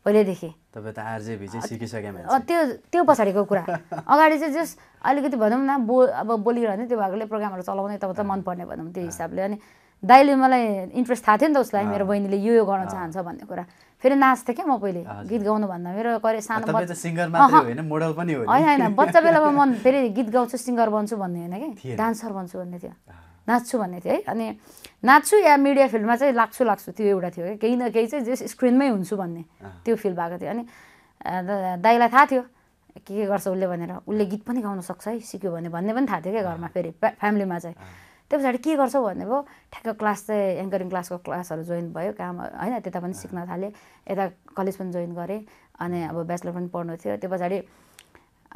पहिल्यैदेखि त्यो त्यो पछाडिको कुरा अगाडि चाहिँ जस अलिकति भनौँ न बो अब बोलिरहने त्यो भएकोले प्रोग्रामहरू चलाउने तब त मनपर्ने भनौँ त्यो हिसाबले अनि दाइले मलाई इन्ट्रेस्ट थाहा थियो नि त उसलाई मेरो बहिनीले यो यो गर्न चाहन्छ भन्ने कुरा फेरि नाच्थेँ क्या म पहिले गीत गाउनुभन्दा मेरो करियर सानो होइन होइन बच्चा बेलामा म फेरि गीत गाउँछु सिङ्गर बन्छु भन्ने होइन कि डान्सर बन्छु भन्ने थियो नाच्छु भन्ने थियो है अनि नाच्छु या मिडिया फिल्डमा चाहिँ लाग्छु लाग्छु त्यो एउटा थियो क्या केही न केही चाहिँ जस स्क्रिनमै हुन्छु भन्ने त्यो फिल भएको थियो अनि दाइलाई थाहा थियो के के गर्छ उसले भनेर उसले गीत पनि गाउन सक्छ है सिक्यो भने भन्ने पनि थाहा थियो क्या घरमा फेरि फ्यामिलीमा चाहिँ त्यो पछाडि के गर्छौ भन्ने भयो ठ्याक्क क्लास चाहिँ एङ्करिङ क्लासको क्लासहरू जोइन भयो काम होइन त्यता पनि सिक्न थालेँ यता कलेज पनि जोइन गरेँ अनि अब ब्याचलर पनि पढ्नु थियो त्यो पछाडि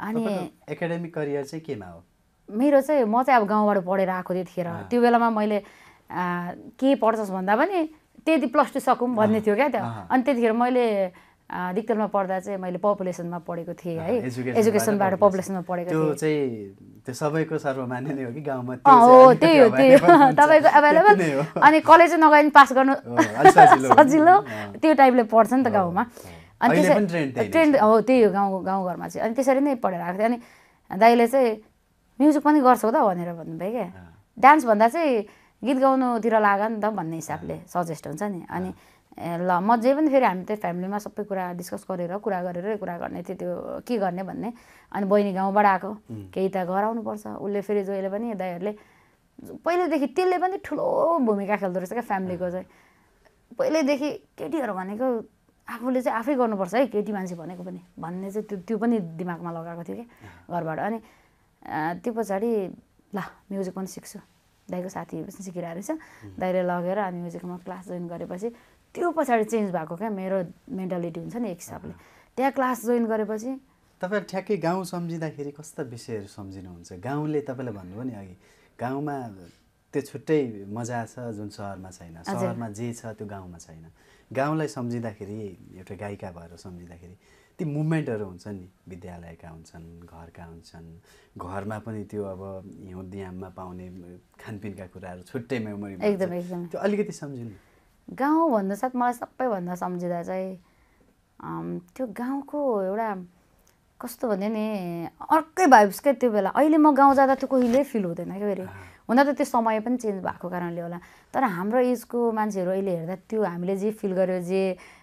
अनि एकाडेमिक करियर चाहिँ केमा हो मेरो चाहिँ म चाहिँ अब गाउँबाट पढेर आएको त्यतिखेर त्यो बेलामा मैले के पढ्छस् भन्दा पनि त्यति प्लस टू सकौँ भन्ने थियो क्या त्यो अनि त्यतिखेर मैले दिक्तेलमा पढ्दा चाहिँ मैले पपुलेसनमा पढेको थिएँ है एजुकेसनबाट पपुलेसनमा पढेको थिएँ त्यो सबैको सर्वमान्य नै हो कि गाउँमा हो त्यही हो त्यही हो तपाईँको एभाइलेबल अनि कलेज नगयो भने पास गर्नु सजिलो त्यो टाइपले पढ्छ नि त गाउँमा अनि त्यसरी ट्रेन्ड हो त्यही हो गाउँ गाउँघरमा चाहिँ अनि त्यसरी नै पढेर आएको थियो अनि दाइले चाहिँ म्युजिक पनि गर्छौ त भनेर भन्नुभयो क्या डान्सभन्दा चाहिँ गीत गाउनुतिर लाग नि त भन्ने हिसाबले सजेस्ट हुन्छ नि अनि ल म जे पनि फेरि हामी त्यो फ्यामिलीमा सबै कुरा डिस्कस गरेर कुरा गरेर कुरा गर्ने थियो त्यो के गर्ने भन्ने अनि बहिनी गाउँबाट आएको केही त गराउनुपर्छ उसले फेरि जहिले पनि दाइहरूले पहिल्यैदेखि त्यसले पनि ठुलो भूमिका खेल्दो रहेछ क्या फ्यामिलीको चाहिँ पहिल्यैदेखि केटीहरू भनेको आफूले चाहिँ आफै गर्नुपर्छ है केटी मान्छे भनेको पनि भन्ने चाहिँ त्यो त्यो पनि दिमागमा लगाएको थियो के घरबाट अनि त्यो पछाडी ला म्युजिक पनि सिक्छु दाइको साथी पनि सिकिरहेको रहेछ दाइले लगेर अनि म्युजिकमा क्लास जोइन गरेपछि त्यो पछाडी चेन्ज भएको के मेरो मेन्टालिटी हुन्छ नि एक हिसाबले त्यहाँ क्लास जोइन गरेपछि तपाईहरु ठ्याक्कै गाउँ सम्झिदाखेरि कस्ता विषयहरु सम्झिनुहुन्छ गाउँले तपाईले भन्नुभयो नि अघि गाउँमा त्यो छुट्टै मजा छ जुन शहरमा छैन शहरमा जे छ त्यो गाउँमा छैन गाउँलाई सम्झिदाखेरि एउटा गायिका भएर सम्झिदाखेरि ती मुभमेन्टहरु हुन्छ नि विद्यालयका हुन्छन् घरका हुन्छन् घरमा पनि त्यो अब हिउँदियाममा पाउने खानपिनका कुराहरु छुट्टै मेमोरी एकदम एकदम त्यो अलिकति सम्झिनु गाउँ भन्दा साथ मलाई सबै भन्दा सम्झिदा चाहिँ त्यो गाउँको एउटा कस्तो भन्ने नि अर्कै भाइब्स के त्यो बेला अहिले म गाउँ जादा त्यो कहिले फिल हुँदैन के फेरि हुन त त्यो समय पनि चेन्ज भएको कारणले होला तर हाम्रो एजको मान्छेहरु अहिले हेर्दा त्यो हामीले जे फिल गर्यो जे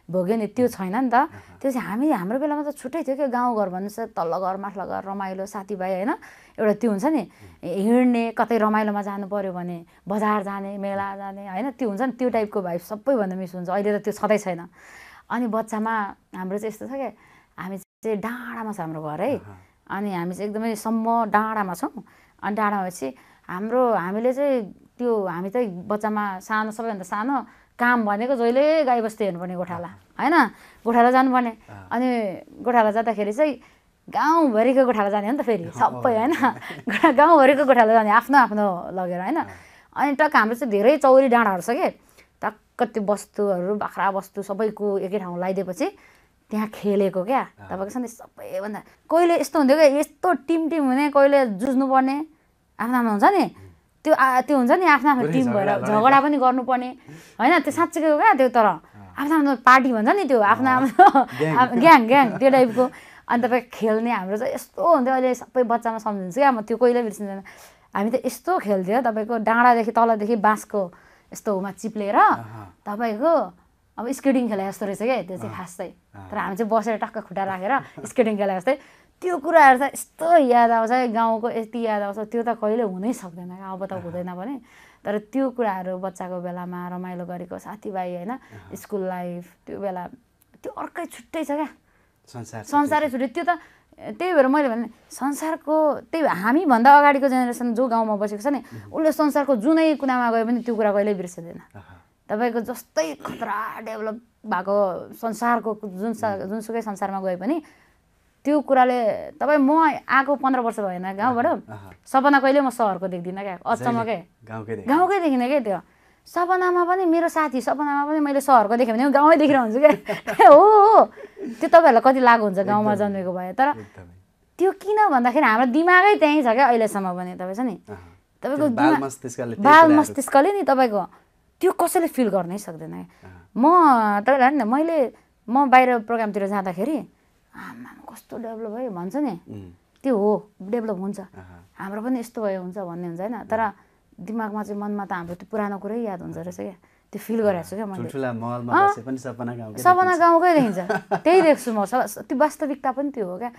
भोग्यो नि त्यो छैन नि त त्यो चाहिँ हामी हाम्रो बेलामा त छुट्टै थियो के गाउँ घर भन्नु चाहिँ तल्लो घर माथि घर रमाइलो साथीभाइ हैन एउटा त्यो हुन्छ नि हिँड्ने कतै रमाइलोमा जानु पर्यो भने बजार जाने मेला जाने हैन त्यो हुन्छ नि त्यो टाइपको भाइब सबै भन्दा मिस हुन्छ अहिले त त्यो छदै छैन अनि बच्चामा हाम्रो चाहिँ यस्तो छ के हामी चाहिँ डाँडामा छ हाम्रो घर है अनि हामी चाहिँ एकदमै सम्म डाँडामा छौं अनि डाँडामा चाहिँ हाम्रो हामीले चाहिँ त्यो हामी चाहिँ बच्चामा सानो सबैभन्दा सानो काम भनेको जहिले गाईबस्तु हेर्नुपर्ने गोठाला हैन गोठाला जानुपर्ने अनि गोठाला जाँदाखेरि चाहिँ गाउँभरिको गोठाला जाने हो नि त फेरि सबै हैन गाउँभरिको गोठाला जाने आफ्नो आफ्नो लगेर हैन अनि टक्क हाम्रो चाहिँ धेरै चौरी डाँडाहरु छ के टक्क त्यो वस्तुहरु बाख्रा वस्तु सबैको एकै ठाउँ लाइदिएपछि त्यहाँ खेलेको क्या तपाईको सधैँ सबैभन्दा कहिले यस्तो हुन्थ्यो के यस्तो टिम टिम हुने कहिले जुझ्नुपर्ने आफ्नो आफ्नो हुन्छ नि त्यो त्यो हुन्छ नि आफ्नो आफ्नो टिम भएर झगडा पनि गर्नुपर्ने हैन त्यो साँच्चै हो क्या त्यो तर आफ्नो आफ्नो पार्टी भन्छ नि त्यो आफ्नो आफ्नो ग्याङ ग्याङ त्यो टाइपको अनि तपाईँ खेल्ने हाम्रो चाहिँ यस्तो हुन्थ्यो अहिले सबै बच्चामा सम्झिन्छ क्या म त्यो कहिले बिर्सिँदैन हामी त यस्तो खेल्थ्यो तपाईँको डाँडादेखि तलदेखि बाँसको यस्तो उमा चिप्लेर तपाईँको अब स्केटिङ खेले जस्तो रहेछ क्या त्यो चाहिँ खास चाहिँ तर हामी चाहिँ बसेर टक्क खुट्टा राखेर स्केटिङ खेले जस्तै त्यो कुराहरु त यस्तो याद आउँछ है गाउँको यति याद आउँछ त्यो त कहिले हुनै सक्दैन अब त हुँदैन भने तर त्यो कुराहरु बच्चाको बेलामा रमाइलो गरेको साथीभाइ हैन स्कुल लाइफ त्यो बेला त्यो अर्कै छुट्टै छ क्या संसार संसारै छुट्टै त्यो त त्यही भएर मैले भने संसारको त्यही हामी भन्दा अगाडिको जेनेरेसन जो गाउँमा बसेको छ नि उले संसारको जुनै कुनामा गए पनि त्यो कुरा कहिले बिर्सिदैन तपाईको जस्तै खतरा डेभलप भएको संसारको जुन जुनसुकै संसारमा गए पनि त्यो कुराले तपाई म आको पन्ध्र वर्ष भएन गाउँबाट सपना कहिले म शहरको देख्दिनँ क्या अचम्म के गाउँकै देखिनँ के त्यो सपनामा पनि मेरो साथी सपनामा पनि मैले शहरको देखेँ भने गाउँमै देखिरहनु हुन्छु क्या हो हो त्यो तपाईँहरूलाई कति लागु हुन्छ गाउँमा जन्मेको भए तर त्यो किन भन्दाखेरि हाम्रो दिमागै त्यहीँ छ क्या अहिलेसम्म पनि तपाईँ छ नि तपाईँको बाल मस्तिष्कले नि तपाईँको त्यो कसैले फिल गर्नै सक्दैन म तपाईँलाई नि मैले म बाहिर प्रोग्रामतिर जाँदाखेरि आमा कस्तो डेभलप भयो भन्छ नि त्यो हो डेभलप हुन्छ हाम्रो पनि यस्तो भयो हुन्छ भन्ने हुन्छ हैन तर दिमागमा चाहिँ मनमा त हाम्रो त्यो पुरानो कुरै याद हुन्छ रहेछ क्या त्यो फिल गरेको छु क्या मैले ठुला महलमा बसे पनि सपना गाउँकै सपना गाउँकै देखिन्छ त्यही देख्छु म त्यो वास्तविकता पनि त्यो हो क्या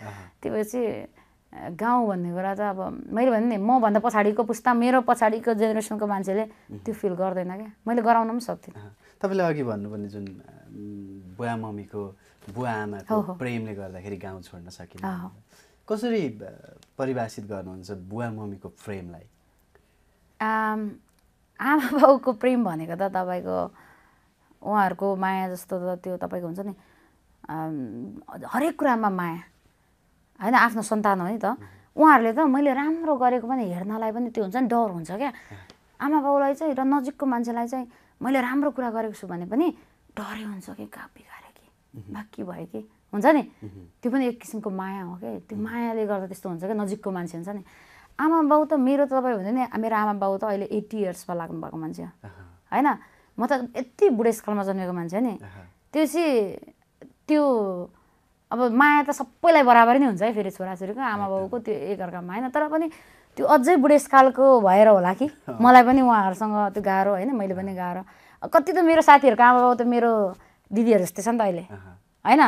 त्यही भएर चाहिँ गाउँ भन्ने कुरा त अब मैले भने नि म भन्दा पछाडीको पुस्ता मेरो पछाडीको जेनेरेसनको मान्छेले त्यो फिल गर्दैन क्या मैले गराउन पनि सक्दिनँ तपाईले अघि भन्नुपर्ने जुन बुवा मम्मीको बुवा आमाको प्रेमले गर्दाखेरि गाउँ छोड्न सकिन कसरी परिभाषित गर्नुहुन्छ बुवा मम्मीको प्रेमलाई आमा बाउको प्रेम भनेको त तपाईको उहाँहरूको माया जस्तो त त्यो तपाईको हुन्छ नि हरेक कुरामा माया हैन आफ्नो सन्तान हो नि त उहाँहरूले त मैले राम्रो गरेको पनि हेर्नलाई पनि त्यो हुन्छ नि डर हुन्छ क्या आमा बाउलाई चाहिँ र नजिकको मान्छेलाई चाहिँ मैले राम्रो कुरा गरेको छु भने पनि डरै हुन्छ कि कापी बाकी भयो कि हुन्छ नि त्यो पनि एक किसिमको माया हो के त्यो मायाले गर्दा त्यस्तो हुन्छ के नजिकको मान्छे हुन्छ नि आमा बाउ त मेरो त तपाईँ भन्दैन मेरो आमा बाउ त अहिले एट्टी इयर्समा लाग्नु भएको मान्छे हैन म त यति बुढेसकालमा जन्मेको मान्छे हो नि त्यो चाहिँ त्यो अब माया त सबैलाई बराबर नै हुन्छ है फेरि छोराछोरीको आमा बाउको त्यो एकअर्कामा हैन तर पनि त्यो अझै बुढेसकालको भएर होला कि मलाई पनि उहाँहरुसँग त्यो गाह्रो हैन मैले पनि गाह्रो कति त मेरो साथीहरुको आमा बाउ त मेरो दिदीहरु जस्तै छ नि त अहिले हैन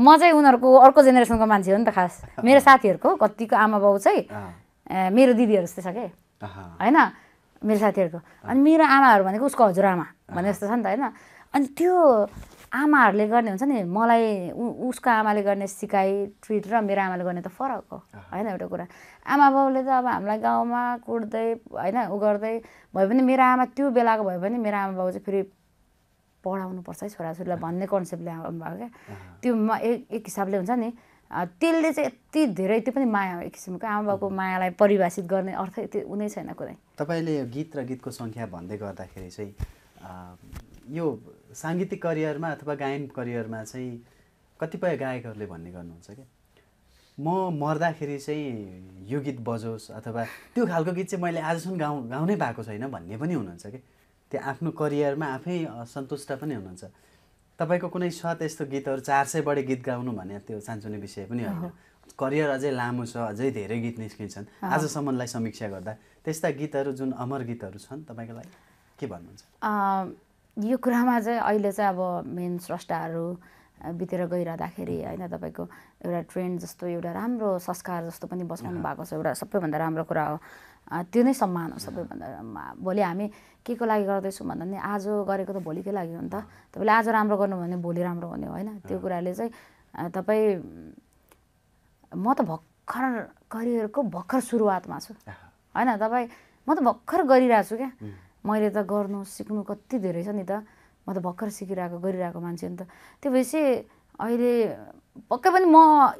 म चाहिँ उनीहरुको अर्को जेनेरेसनको मान्छे हो नि त खास मेरो साथीहरुको कतिको आमा बाउ चाहिँ मेरो दिदीहरु जस्तै छ के हैन मेरो साथीहरुको अनि मेरो आमाहरु भनेको उसको हजुरआमा भने जस्तो छ नि त हैन अनि त्यो आमाहरुले गर्ने हुन्छ नि मलाई उसको आमाले गर्ने सिकाइ ट्रिट र मेरो आमाले गर्ने त फरक हो हैन एउटा कुरा आमा बाउले त अब हामीलाई गाउँमा कुट्दै हैन उ गर्दै भए पनि मेरो आमा त्यो बेलाको भए पनि मेरो आमा बाउ चाहिँ फेरि पढाउनु पर्छ है छोराछोरीलाई भन्ने कन्सेप्टले आउनु भएको के त्यो एक हिसाबले हुन्छ नि त्यसले चाहिँ यति धेरै त्यो पनि माया हो एक किसिमको आमा बाउको मायालाई परिभाषित गर्ने अर्थ त्यो उनै छैन कुनै तपाईले यो गीत र गीतको संख्या भन्दै गर्दाखेरि चाहिँ यो सांगीतिक करियरमा अथवा गायन करियरमा चाहिँ कतिपय गायकहरूले भन्ने गर्नुहुन्छ के म मर्दाखेरि चाहिँ यो गीत बजोस् अथवा त्यो खालको गीत चाहिँ मैले आजसम्म गाउँ गाउनै पाएको छैन भन्ने पनि हुनुहुन्छ के त्यो आफ्नो करियरमा आफै सन्तुष्ट पनि हुनुहुन्छ तपाईको कुनै छ त्यस्तो गीतहरु चार सय बढी गीत गाउनु भन्ने त्यो सानसुने विषय पनि हैन करियर अझै लामो छ अझै धेरै गीत निस्किन्छन् आजसम्मलाई समीक्षा गर्दा त्यस्ता गीतहरु जुन अमर गीतहरु छन् तपाईको लागि के भन्नुहुन्छ यो कुरामा चाहिँ अहिले चाहिँ अब मेन स्रष्टाहरु बितेर गइरादाखेरि हैन तपाईको एउटा ट्रेन्ड जस्तो एउटा राम्रो संस्कार जस्तो पनि बसाउनु भएको छ एउटा सबैभन्दा राम्रो कुरा हो त्यो नै सम्मान हो सबैभन्दा भोलि हामी के को लागि गर्दै छौ भन्दा नि आज गरेको त भोलिकै लागि हो नि त तपाईले आज राम्रो गर्नु भने भोलि राम्रो हुने हो हैन त्यो कुराले चाहिँ तपाई म त भर्खर करियरको भर्खर सुरुवातमा छु हैन तपाई म त भर्खर गरिरा छु के मैले त गर्नु सिक्नु कति धेरै छ नि त म त भर्खर सिकिरहेको गरिरहेको मान्छे नि त त्यो भएपछि अहिले पक्कै पनि म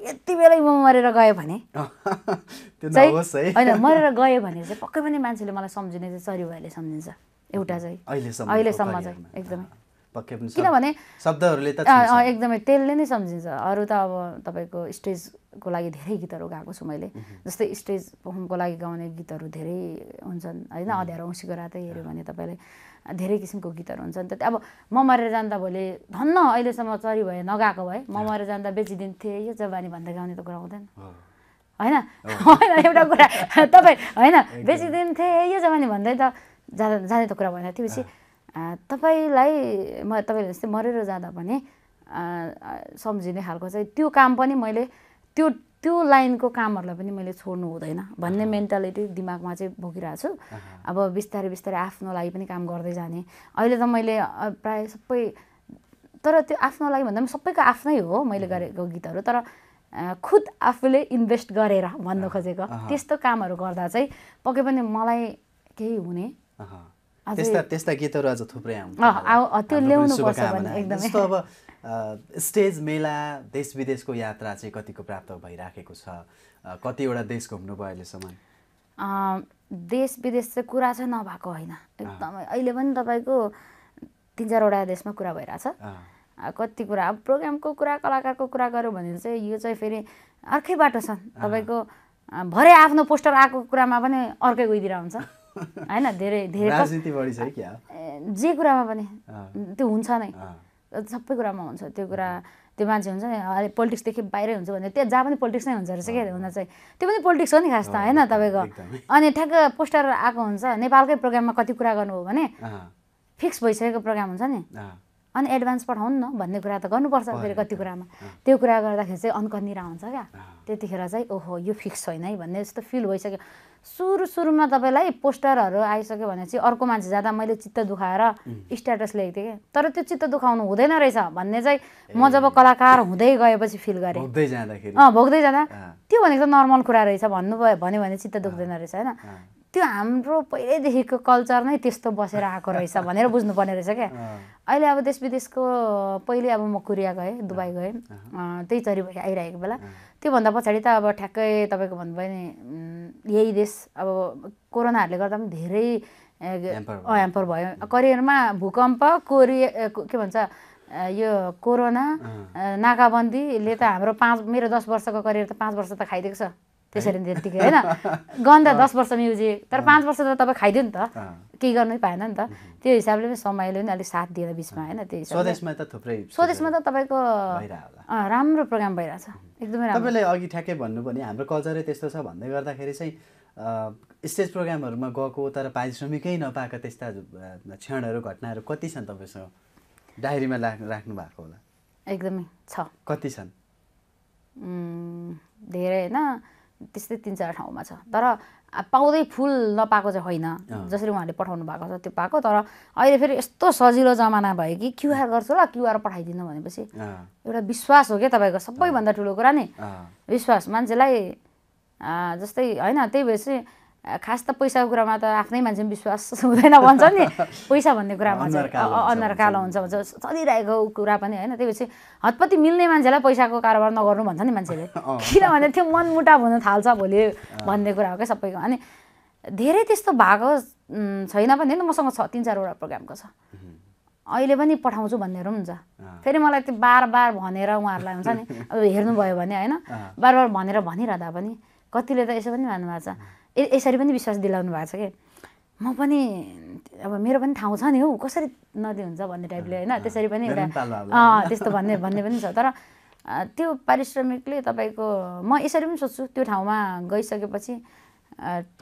यति बेलै म मरेर गए भने त्यो नहोस् है हैन मरेर गए भने चाहिँ पक्कै पनि मान्छेले मलाई सम्झिने चाहिँ सरी भएले सम्झिन्छ एउटा चाहिँ अहिले सम्म अहिले सम्म चाहिँ एकदमै पक्कै पनि किनभने शब्दहरुले त एकदमै त्यसले नै सम्झिन्छ अरु त अब तपाईको स्टेजको लागि धेरै गीतहरु गाएको छु मैले जस्तै स्टेज परफर्मको लागि गाउने गीतहरु धेरै हुन्छन् हैन अँध्यारो औँसीको रातै हेर्यो भने तपाईलाई धेरै किसिमको गीतहरु हुन्छ नि त अब म मरेर जान्दा भोलि धन्न अहिलेसम्म चरी भए नगाएको भए म मरेर जान्दा बेचिदिन्थे यो जवानी भन्दै गाउने त कुरा हुँदैन हैन हैन एउटा कुरा तपाई हैन बेचिदिन्थे यो जवानी भन्दै त जाने जाने त कुरा भएन त्यसपछि तपाईलाई म तपाईले जस्तै मरेर जाँदा पनि सम्झिने खालको चाहिँ त्यो काम पनि मैले त्यो त्यो लाइनको कामहरुलाई पनि मैले छोड्नु हुँदैन भन्ने मेन्टालिटी दिमागमा चाहिँ बोकिरहेको छु अब बिस्तारै बिस्तारै आफ्नो लागि पनि काम गर्दै जाने अहिले त मैले प्राय सबै तर त्यो आफ्नो लागि भन्दा पनि सबैको आफ्नै हो मैले गरेको गीतहरु तर खुद आफूले इन्भेस्ट गरेर भन्न खोजेको त्यस्तो कामहरु गर्दा चाहिँ पक्कै पनि मलाई केही हुने त्यस्ता त्यस्ता गीतहरु आज थुप्रै आउँछ अ त्यो ल्याउनु पर्छ भने एकदमै जस्तो अब स्टेज मेला देश विदेशको यात्रा चाहिँ कतिको प्राप्त भइराखेको छ कतिवटा देश घुम्नु भयो अहिलेसम्म देश विदेश चाहिँ कुरा चाहिँ नभएको हैन एकदमै अहिले पनि तपाईको तीन चारवटा देशमा कुरा भइराछ कति कुरा अब प्रोग्रामको कुरा कलाकारको कुरा गर्यो भने चाहिँ यो चाहिँ फेरि अर्कै बाटो छ तपाईको भरे आफ्नो पोस्टर आको कुरामा पनि अर्कै गइदिरा हुन्छ हैन धेरै धेरै राजनीति बढी छ क्या जे कुरामा पनि त्यो हुन्छ नै सबै कुरामा हुन्छ त्यो कुरा त्यो मान्छे हुन्छ नि अरे पोलिटिक्स देखि बाहिरै हुन्छ भने त्यहाँ जा पनि पोलिटिक्स नै हुन्छ रहेछ के हुन चाहिँ त्यो पनि पोलिटिक्स हो नि खास त हैन तपाईको अनि ठ्याक्क पोस्टर आको हुन्छ नेपालकै प्रोग्राममा कति कुरा गर्नु हो भने फिक्स भइसकेको प्रोग्राम हुन्छ नि अनि एडभान्स पठाउनु न भन्ने कुरा त गर्नुपर्छ फेरि कति कुरामा त्यो कुरा गर्दाखेरि चाहिँ अनकन्निरा हुन्छ क्या त्यतिखेर चाहिँ ओहो यो फिक्स छैन है भन्ने जस्तो फिल भइसक्यो सुरु सुरुमा तपाईलाई पोस्टरहरु आइसक्यो भने चाहिँ अर्को मान्छे जादा मैले चित्त दुखाएर स्ट्याटस लेखेको थिए के तर त्यो चित्त दुखाउनु हुँदैन रहेछ भन्ने चाहिँ म जब कलाकार हुँदै गएपछि फिल गरे भोग्दै जाँदाखेरि अ भोग्दै जाँदा त्यो भनेको त नर्मल कुरा रहेछ भन्नु भयो भन्यो भने चित्त दुख्दैन रहेछ हैन त्यो हाम्रो पहिलेदेखिको कल्चर नै त्यस्तो बसेर आएको रहेछ भनेर बुझ्नुपर्ने रहेछ के अहिले अब देश विदेशको पहिले अब म कोरिया गएँ दुबई गएँ त्यही चरी आइरहेको बेला त्योभन्दा पछाडि त अब ठ्याक्कै तपाईँको भन्नुभयो नि यही देश अब कोरोनाहरूले गर्दा पनि धेरै ह्याम्पर भयो करियरमा भूकम्प कोरिया के भन्छ यो कोरोना नाकाबन्दीले त हाम्रो पाँच मेरो दस वर्षको करियर त पाँच वर्ष त खाइदिएको छ त्यसरी नि त्यतिकै हैन गन्दा दस वर्ष म्युजिक तर पाँच वर्ष त तपाईँ खाइदियो नि त केही गर्नै पाएन नि त त्यो हिसाबले पनि समयले पनि अलिक साथ दिएर बिचमा हैन त्यही हिसाबले स्वदेशमा त थुप्रै स्वदेशमा त तपाईको राम्रो प्रोग्राम भइराछ एकदमै राम्रो तपाईले अघि ठ्याक्कै भन्नु पनि हाम्रो कल्चरै त्यस्तो छ भन्दै गर्दाखेरि चाहिँ स्टेज प्रोग्रामहरुमा गएको तर पारिश्रमिकै नपाएका त्यस्ता क्षणहरु घटनाहरु कति छन् तपाईसँग डायरीमा राख्नु भएको होला एकदमै छ कति छन् धेरै हैन त्यस्तै तीन चार ठाउँमा छ तर पाउँदै फुल नपाएको चाहिँ होइन जसरी उहाँले पठाउनु भएको छ त्यो पाएको तर अहिले फेरि यस्तो सजिलो जमाना भयो कि क्यूआर गर्छु ल क्यूआर पठाइदिनु भनेपछि एउटा विश्वास हो के तपाईको सबैभन्दा ठूलो कुरा नि विश्वास मान्छेलाई जस्तै हैन त्यही भएपछि खास त पैसाको कुरामा त आफ्नै मान्छे विश्वास हुँदैन भन्छ नि पैसा भन्ने कुरामा अनरकालो हुन्छ भन्छ चलिरहेको कुरा पनि हैन त्यही भएपछि हतपति मिल्ने मान्छेलाई पैसाको कारोबार नगर्नु भन्छ नि मान्छेले किनभने त्यो मनमुटाव हुन थाल्छ भोलि भन्ने कुरा हो के सबैको अनि धेरै त्यस्तो भागो छैन पनि हैन मसँग छ तीन चार वटा प्रोग्रामको छ अहिले पनि पठाउँछु भन्नेहरु हुन्छ फेरि मलाई त्यो बारबार भनेर उहाँहरुलाई हुन्छ नि अब हेर्नु भयो भने हैन बारबार भनेर भनिरहदा पनि कतिले त यसो पनि मान्नु भएको छ यसरी पनि विश्वास दिलाउनु भएको छ के म पनि अब मेरो पनि ठाउँ छ नि हो कसरी नदी हुन्छ भन्ने टाइपले हैन त्यसरी पनि अ त्यस्तो भन्ने भन्ने पनि छ तर त्यो पारिश्रमिकले तपाईको म यसरी पनि सोच्छु त्यो ठाउँमा गइसकेपछि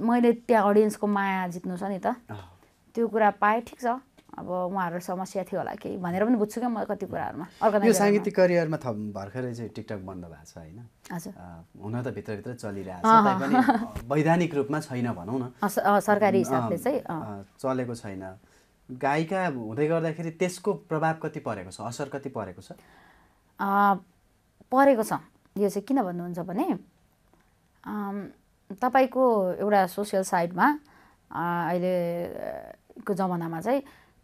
मैले त्यहाँ ऑडियन्सको माया जित्नु छ नि त त्यो कुरा पाए ठीक छ अब उहाँहरु समस्या थियो होला के भनेर पनि बुझ्छु के म कति कुराहरुमा यो संगीत करियरमा थप भर्खरै चाहिँ टिकटक बन्द भएको छ हैन हजुर हुन त भित्र भित्र चलिरहेछ तैपनि वैधानिक रूपमा छैन भनौं न सरकारी हिसाबले चाहिँ चलेको छैन गायिका हुँदै गर्दाखेरि त्यसको प्रभाव कति परेको छ असर कति परेको छ अ परेको छ यो चाहिँ किन भन्नुहुन्छ भने अ तपाईको एउटा सोशल साइटमा अहिले को जमानामा चाहिँ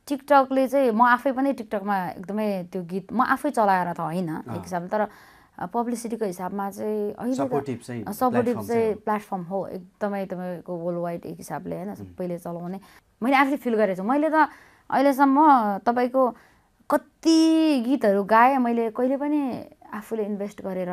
टिकटकले चाहिँ म आफै पनि टिकटकमा एकदमै त्यो गीत म आफै चलाएर त हैन एक हिसाबले तर पब्लिसिटीको हिसाबमा चाहिँ अहिले सपोर्टिभ चाहिँ सपोर्टिभ चाहिँ प्लेटफर्म हो एकदमै तपाईको वर्ल्ड वाइड एक हिसाबले हैन सबैले चलाउने मैले आफै फिल गरेछु मैले त अहिलेसम्म तपाईको कति गीतहरु गाए मैले कहिले पनि आफुले इन्भेस्ट गरेर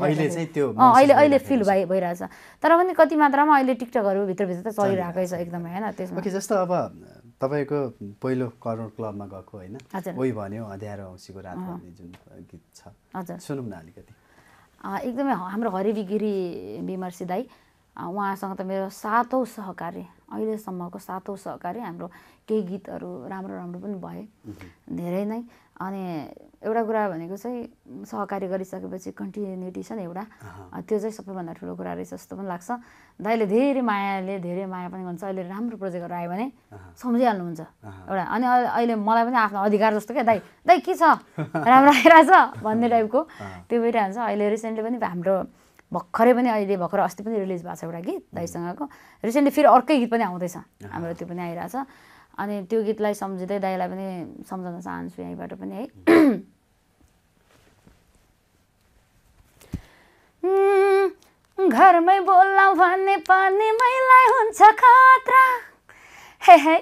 अहिले चाहिँ त्यो अहिले अहिले फिल भइ भइराछ तर पनि कति मात्रामा अहिले टिकटकहरु भित्र भित्र त चलिराकै छ एकदमै हैन त्यसमा ओके जस्तो अब तपाईको पहिलो करोड क्लबमा गएको हैन ओइ भन्यो अँध्यारो औँसीको रात भन्ने जुन गीत छ हजुर सुनौं न अलिकति एकदमै हाम्रो हरिबी गिरी बिमर्सी दाई उहाँसँग त मेरो सातौं सहकारी अहिले सम्मको सातौं सहकारी हाम्रो केही गीतहरु राम्रो राम्रो पनि भए धेरै नै अनि एउटा कुरा भनेको चाहिँ सहकार्य गरिसकेपछि कन्टिन्युटी छ नि एउटा त्यो चाहिँ सबैभन्दा ठूलो कुरा रहेछ जस्तो पनि लाग्छ दाइले धेरै मायाले धेरै माया पनि गर्नुहुन्छ अहिले राम्रो प्रोजेक्टहरु आयो भने सम्झिहाल्नु हुन्छ एउटा अनि अहिले मलाई पनि आफ्नो अधिकार जस्तो के दाइ दाइ के छ राम्रो आइराछ भन्ने टाइपको त्यो भइरान्छ अहिले रिसेन्टली पनि हाम्रो भर्खरै पनि अहिले भर्खर अस्ति पनि रिलिज भएको छ एउटा गीत दाइसँगको रिसेन्टली फेरि अर्कै गीत पनि आउँदैछ हाम्रो त्यो पनि आइराछ अनि त्यो गीतलाई सम्झिदै दाइलाई पनि सम्झाउन चाहन्छु यहीबाट पनि है घरमै बोल्ला भन्ने पनि मलाई हुन्छ खतरा हे हे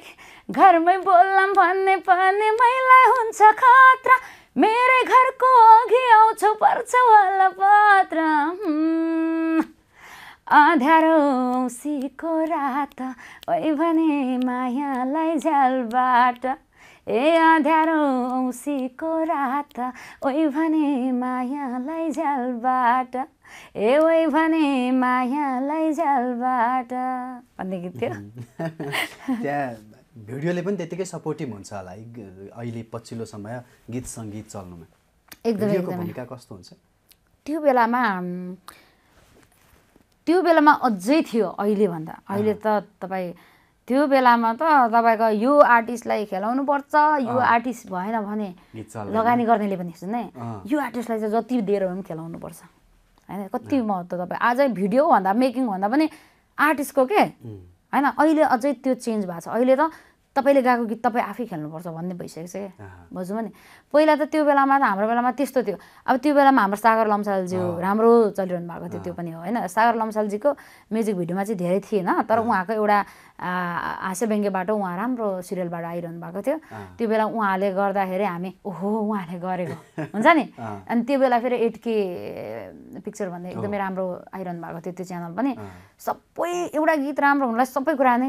घरमै बोल्ला भन्ने पनि मलाई हुन्छ खतरा मेरै घरको अघि आउँछु पर्छ वाला पत्र अँध्यारो औँसीको रात ओइ भने मायालाई झ्यालबाट ए अँध्यारो औँसीको रात ओइ भने मायालाई झ्यालबाट ए ओइ भने मायालाई झ्यालबाट भन्ने गीत थियो त्यहाँ भिडियोले पनि त्यतिकै सपोर्टिभ हुन्छ होला अहिले पछिल्लो समय गीत संगीत चल्नुमा एकदमै यसको भूमिका कस्तो हुन्छ त्यो बेलामा त्यो बेलामा अझै थियो अहिले भन्दा अहिले त तपाई त्यो बेलामा त तपाईको यो आर्टिस्टलाई खेलाउनु पर्छ यो आर्टिस्ट भएन भने लगानी गर्नेले पनि हुन्छ नि यो आर्टिस्टलाई चाहिँ जति दिएर पनि खेलाउनु पर्छ हैन कति महत्त्व तपाई आज भिडियो भन्दा मेकिङ भन्दा पनि आर्टिस्टको के हैन अहिले अझै त्यो चेन्ज भएको छ अहिले त तपाईले गाएको गीत तपाई आफै खेल्नुपर्छ भन्ने भइसकेको छ के बुझ्नु नि पहिला त त्यो बेलामा त हाम्रो बेलामा त्यस्तो थियो अब त्यो बेलामा हाम्रो सागर लम्साल ज्यू राम्रो चलिरहनु भएको थियो त्यो पनि हो हैन सागर लम्साल जीको म्युजिक भिडियोमा चाहिँ धेरै थिएन तर उहाँको एउटा आशे व्यङ्ग्यबाट उहाँ राम्रो सिरियलबाट आइरहनु भएको थियो त्यो बेला उहाँले गर्दाखेरि हामी ओहो उहाँले गरेको हुन्छ नि अनि त्यो बेला फेरि एट के पिक्चर भन्ने एकदमै राम्रो आइरहनु भएको थियो त्यो च्यानल पनि सबै एउटा गीत राम्रो हुनलाई सबै कुरा नै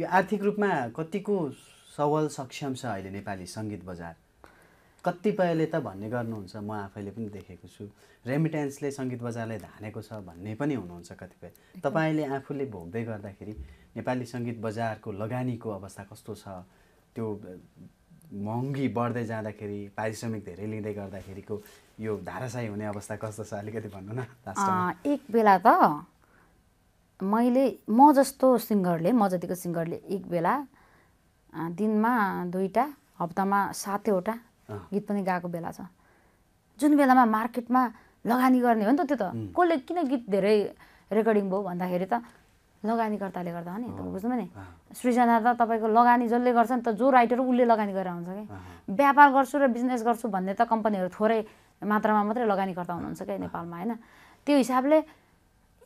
यो आर्थिक रूपमा कतिको सबल सक्षम छ अहिले नेपाली संगीत बजार कतिपयले त भन्ने गर्नुहुन्छ म आफैले पनि देखेको छु रेमिटेन्सले संगीत बजारलाई धानेको छ भन्ने पनि हुनुहुन्छ कतिपय तपाईले आफूले भोग्दै गर्दाखेरि नेपाली संगीत बजारको लगानीको अवस्था कस्तो छ त्यो महँगी बढ्दै जाँदाखेरि पारिश्रमिक धेरै लिँदै गर्दाखेरिको यो धारासाई हुने अवस्था कस्तो छ अलिकति भन्नु न लास्टमा एक बेला त मैले म जस्तो सिंगरले म जतिको सिंगरले एक बेला दिनमा दुईटा हप्तामा सातैवटा गीत पनि गाएको बेला छ जुन बेलामा मार्केटमा लगानी गर्ने हो नि त त्यो त कसले किन गीत धेरै रेकर्डिङ भयो भन्दाखेरि त लगानीकर्ताले गर्दा हो नि त बुझ्नु नि सृजना त तपाईको लगानी जसले गर्छ नि त जो राइटर उसले लगानी गरेर हुन्छ के व्यापार गर्छु र बिजनेस गर्छु भन्ने त कम्पनीहरु थोरै मात्रामा मात्रै लगानीकर्ता हुनुहुन्छ के नेपालमा हैन त्यो हिसाबले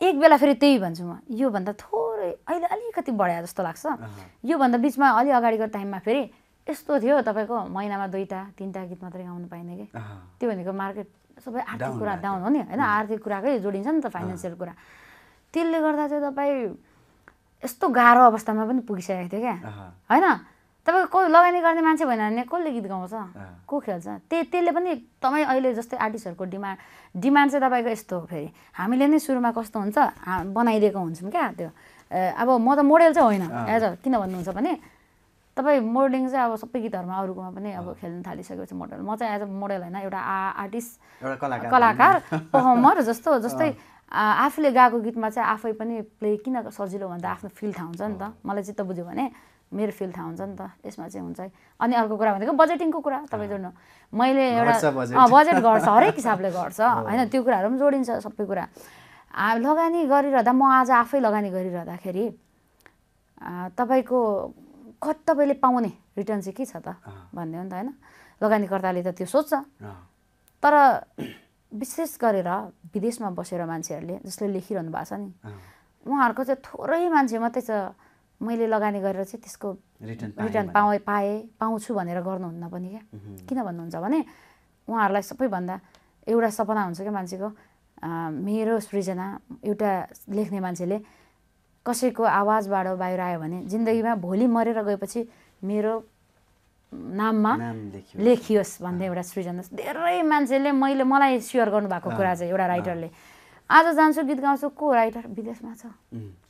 एक बेला फेरि त्यही भन्छु म यो भन्दा थोरै अहिले अलिकति बढ्या जस्तो लाग्छ यो भन्दा बीचमा अलि अगाडिको टाइममा फेरि यस्तो थियो तपाईको महिनामा दुईटा तीनटा गीत मात्र गाउन पाइने के त्यो भनेको मार्केट सबै आर्थिक कुरा डाउन हो नि हैन आर्थिक कुराकै जोडिन्छ नि त फाइनान्शियल कुरा त्यसले गर्दा चाहिँ तपाई यस्तो गाह्रो अवस्थामा पनि पुगिसकेको थियो के हैन तपाईको लगानी गर्ने मान्छे भएन भने कसले गीत गाउँछ को खेल्छ त्य त्यसले पनि तपाई अहिले जस्तै आर्टिस्टहरुको डिमान्ड डिमान्ड चाहिँ तपाईको यस्तो हो फेरि हामीले नै सुरुमा कस्तो हुन्छ बनाइदिएको हुन्छौं क्या त्यो अब म त मोडेल चाहिँ होइन एज किन भन्नुहुन्छ भने तपाई मोडलिङ चाहिँ अब सबै गीतहरुमा अरुकोमा पनि अब खेल्न थालिसकेपछि मोडेल म चाहिँ एज अ मोडेल हैन एउटा आर्टिस्ट एउटा कलाकार कलाकार परफर्मर जस्तो जस्तै आफूले गाएको गीतमा चाहिँ आफै पनि प्ले किन सजिलो भन्दा आफ्नो फिल थाहा हुन्छ नि त मलाई चित्त बुझ्यो भने मेरो फिल थाहा हुन्छ नि त यसमा चाहिँ हुन्छ अनि अर्को कुरा भनेको बजेटिङको कुरा तपाईँ जोड्नु मैले एउटा बजेट गर्छ हरेक हिसाबले गर्छ हैन त्यो कुराहरु पनि जोडिन्छ सबै कुरा लगानी गरिरहँदा म आज आफै लगानी गरिरहँदाखेरि तपाईको कति तपाईले पाउने रिटर्न चाहिँ के छ त भन्ने हो नि त हैन लगानीकर्ताले त त्यो सोच्छ तर विशेष गरेर विदेशमा बसेर मान्छेहरुले जसले लेखिरहनु भएको छ नि उहाँहरुको चाहिँ थोरै मान्छे मात्रै छ मैले लगानी गरेर चाहिँ त्यसको रिटर्न पाए पाए पाउँछु भनेर गर्नुहुन्न पनि क्या किन भन्नुहुन्छ भने उहाँहरुलाई सबैभन्दा एउटा सपना हुन्छ के मान्छेको मेरो सृजना एउटा लेख्ने मान्छेले कसैको आवाजबाट बाहिर आयो भने जिन्दगीमा भोलि मरेर गएपछि मेरो नाममा लेखियोस् भन्ने एउटा सृजना धेरै मान्छेले मैले मलाई शेयर गर्नु भएको कुरा चाहिँ एउटा राइटरले आज जान्छु गीत गाउँछु को राइटर विदेशमा छ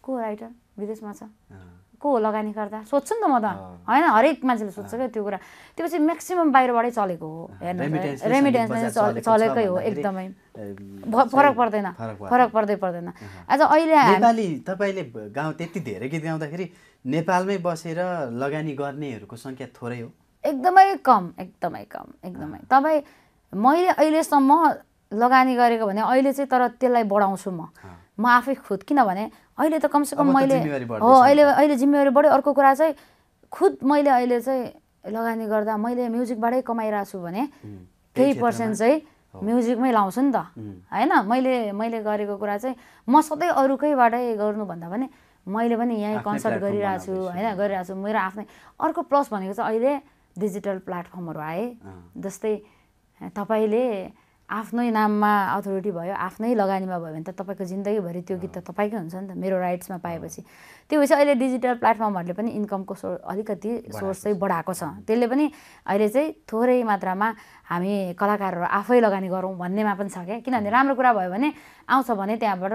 को राइटर विदेशमा छ को लगानी गर्दा सोध्छु नि त म त हैन हरेक मान्छेले सोध्छ के त्यो कुरा त्यसपछि म्याक्सिमम बाहिरबाटै चलेको हो हेर्नु रेमिटेन्स चलेकै हो एकदमै फरक पर्दैन फरक पर्दै पर्दैन आज अहिले नेपाली तपाईले गाउँ त्यति धेरै गीत गाउँदाखेरि नेपालमै बसेर लगानी गर्नेहरुको संख्या थोरै हो एकदमै कम एकदमै कम एकदमै तपाई मैले अहिलेसम्म लगानी गरेको भने अहिले चाहिँ तर त्यसलाई बढाउँछु म म आफै खुद किनभने अहिले त कमसेकम मैले हो अहिले अहिले जिम्मेवारी बढ्यो अर्को कुरा चाहिँ खुद मैले अहिले चाहिँ लगानी गर्दा मैले म्युजिकबाटै कमाइरहेको छु भने केही पर्सेन्ट चाहिँ म्युजिकमै लाउँछु नि त हैन मैले मैले गरेको कुरा चाहिँ म सधैँ अरूकैबाटै गर्नुभन्दा पनि मैले पनि यहीँ कन्सर्ट गरिरहेको छु हैन गरिरहेको छु मेरो आफ्नै अर्को प्लस भनेको चाहिँ अहिले डिजिटल प्लेटफर्महरु आए जस्तै तपाईले आफ्नै नाममा अथोरिटी भयो आफ्नै लगानीमा भयो भने त तपाईको जिन्दगीभरि त्यो गीत त तपाईकै हुन्छ नि त मेरो राइट्समा पाएपछि त्यो भएपछि अहिले डिजिटल प्लेटफर्महरुले पनि इन्कमको सोर्स अलिकति सोर्स चाहिँ बढाएको छ त्यसले पनि अहिले चाहिँ थोरै मात्रामा हामी कलाकारहरु आफै लगानी गरौँ भन्नेमा पनि छ के किनभने राम्रो कुरा भयो भने आउँछ भने त्यहाँबाट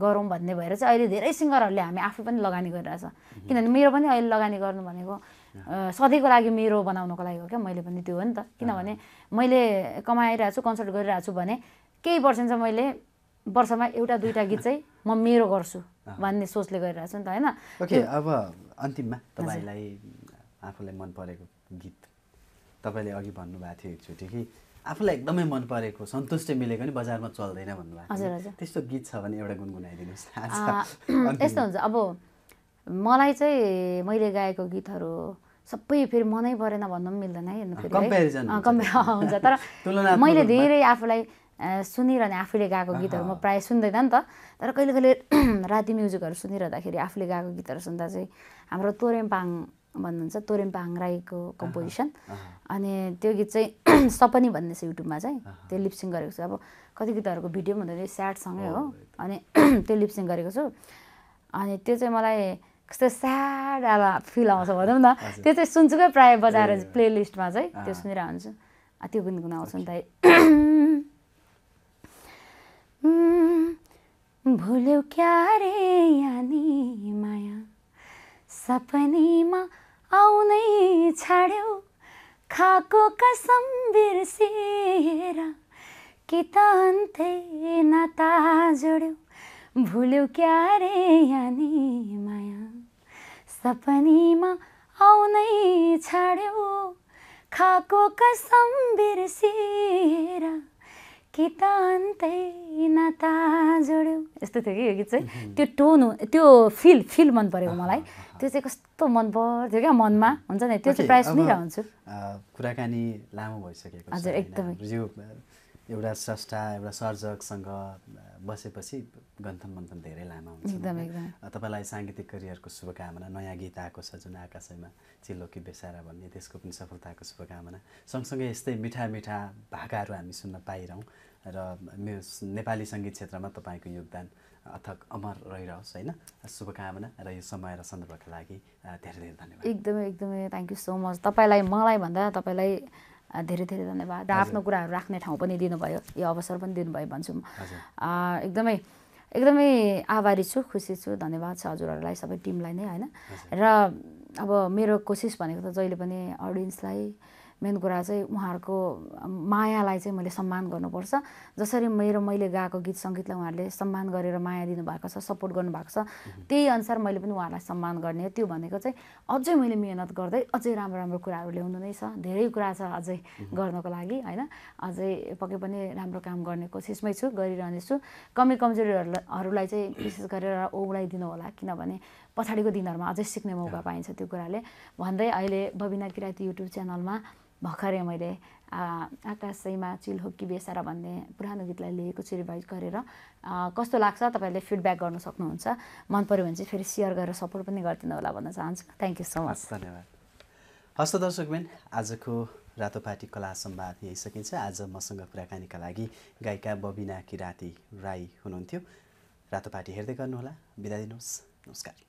गरौँ भन्ने भएर चाहिँ अहिले धेरै सिंगरहरुले हामी आफै पनि लगानी गरिरहेछ किनभने मेरो पनि अहिले लगानी गर्नु भनेको सधैँको लागि मेरो बनाउनको लागि हो क्या मैले पनि त्यो हो नि त किनभने मैले कमाइरहेछु कन्सर्ट गरिरहेछु भने केही पर्सेन्ट चाहिँ मैले वर्षमा एउटा दुईटा गीत चाहिँ म मेरो गर्छु भन्ने सोचले गरिरहेछु नि त हैन ओके अब अन्तिममा तपाईलाई आफूलाई मन परेको गीत तपाईले अघि भन्नु भएको थियो एकचोटी कि आफूलाई एकदमै मन परेको सन्तुष्टि मिलेको नि बजारमा चल्दैन भन्नुभएको थियो त्यस्तो गीत छ भने एउटा गुनगुनाइदिनुस् आज यस्तो हुन्छ अब मलाई चाहिँ मैले गाएको गीतहरु सबै फेरि मनै परेन भन्नु मिल्दैन है हेर्नु फेरि कम्प्यारिजन हुन्छ तर मैले धेरै आफूलाई सुनिरहने आफूले गाएको गीतहरु म प्राय सुन्दैन नि त तर कहिले कहिले राति म्युजिकहरु सुनिरहदाखेरि आफूले गाएको गीतहरु सुन्दा चाहिँ हाम्रो तोरेमपाङ भन्नुहुन्छ तोरेमपाङ राईको कम्पोजिसन अनि त्यो गीत चाहिँ सपनी भन्ने छ युट्युबमा चाहिँ त्यो लिपसिङ गरेको छु अब कति गीतहरुको भिडियो पनि हुँदैन स्याड सँगै हो अनि त्यो लिपसिङ गरेको छु अनि त्यो चाहिँ मलाई कस्तो स्याड वाला फिल आउँछ भनौँ न त्यो चाहिँ सुन्छु क्या प्राय बजाएर प्लेलिस्टमा चाहिँ त्यो सुनिरह हुन्छु त्यो गुनगुनाउँछु नि त भुल्यो क्या रे यानी माया सपनीमा आउनै छाड्यो खाको कसम बिर्सेर कि त अन्तै नाता जोड्यो भुल्यो क्या रे यानी माया सपनीमा आउनै छाड्यो खाको कसम बिर्सेर कि त अन्तै नाता जोड्यो यस्तो थियो कि यो गीत चाहिँ त्यो टोन त्यो फिल फिल मन परेको मलाई त्यो चाहिँ कस्तो मन पर्थ्यो क्या मनमा हुन्छ नि त्यो चाहिँ प्राय सुनिरहन्छु हुन्छु कुराकानी लामो भइसकेको छ हजुर एकदमै एउटा स्रष्टा एउटा सर्जकसँग बसेपछि गन्थन मन्थन धेरै लामो हुन्छ तपाईलाई सांगीतिक करियरको शुभकामना नयाँ गीत आएको छ जुन आकाशैमा चिलोकी बेसारा भन्ने त्यसको पनि सफलताको शुभकामना सँगसँगै यस्तै मिठा मिठा भाकाहरू हामी सुन्न पाइरहौँ र नेपाली संगीत क्षेत्रमा तपाईको योगदान अथक अमर रहिरहोस् हैन शुभकामना र यो समय र सन्दर्भका लागि धेरै धेरै धन्यवाद एकदमै एकदमै थ्यांक यू सो मच तपाईलाई मलाई भन्दा तपाईलाई धेरै धेरै धन्यवाद र आफ्नो कुराहरु राख्ने ठाउँ पनि दिनुभयो यो अवसर पनि दिनुभयो भन्छु म एकदमै एकदमै आभारी छु खुसी छु धन्यवाद छ हजुरहरुलाई सबै टिमलाई नै हैन र अब मेरो कोसिस भनेको त जहिले पनि ऑडियन्सलाई मेन कुरा चाहिँ उहाँहरुको मायालाई चाहिँ मैले सम्मान गर्नुपर्छ जसरी मेरो मैले गाएको गीत संगीतलाई उहाँहरुले सम्मान गरेर माया दिनुभएको छ सपोर्ट गर्नुभएको छ त्यही अनुसार मैले पनि उहाँहरुलाई सम्मान गर्ने त्यो भनेको चाहिँ अझै मैले मेहनत गर्दै अझै राम्रो राम्रो कुराहरु ल्याउनु नै छ धेरै कुरा छ अझै गर्नको लागि हैन अझै पक्कै पनि राम्रो काम गर्ने कोसिसमै छु गरिरहने छु कमी कमजोरीहरुलाई चाहिँ विशेष गरेर ओगलाइदिनु होला किनभने पछाडीको दिनहरुमा अझै सिक्ने मौका पाइन्छ त्यो कुराले भन्दै अहिले बबिना किराती युट्युब च्यानलमा भर्खरै मैले आकाशैमा चिलहोकी बेसारा भन्ने पुरानो गीतलाई लिएको छु रिभाइज गरेर कस्तो लाग्छ तपाईहरुले फिडब्याक गर्न सक्नुहुन्छ मन पर्यो भने चाहिँ फेरि शेयर गरेर सपोर्ट पनि गर्दिनु होला भन्न चाहन्छु थ्यांक यू सो मच धन्यवाद हस्त दर्शकबिन आजको रातोपाटी कला संवाद यही सकिन्छ आज मसँग कुराकानीका लागि गायिका बबिना किराती राई हुनुहुन्थ्यो रातोपाटी हेर्दै गर्नु होला बिदा दिनुहोस् नमस्कार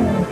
you.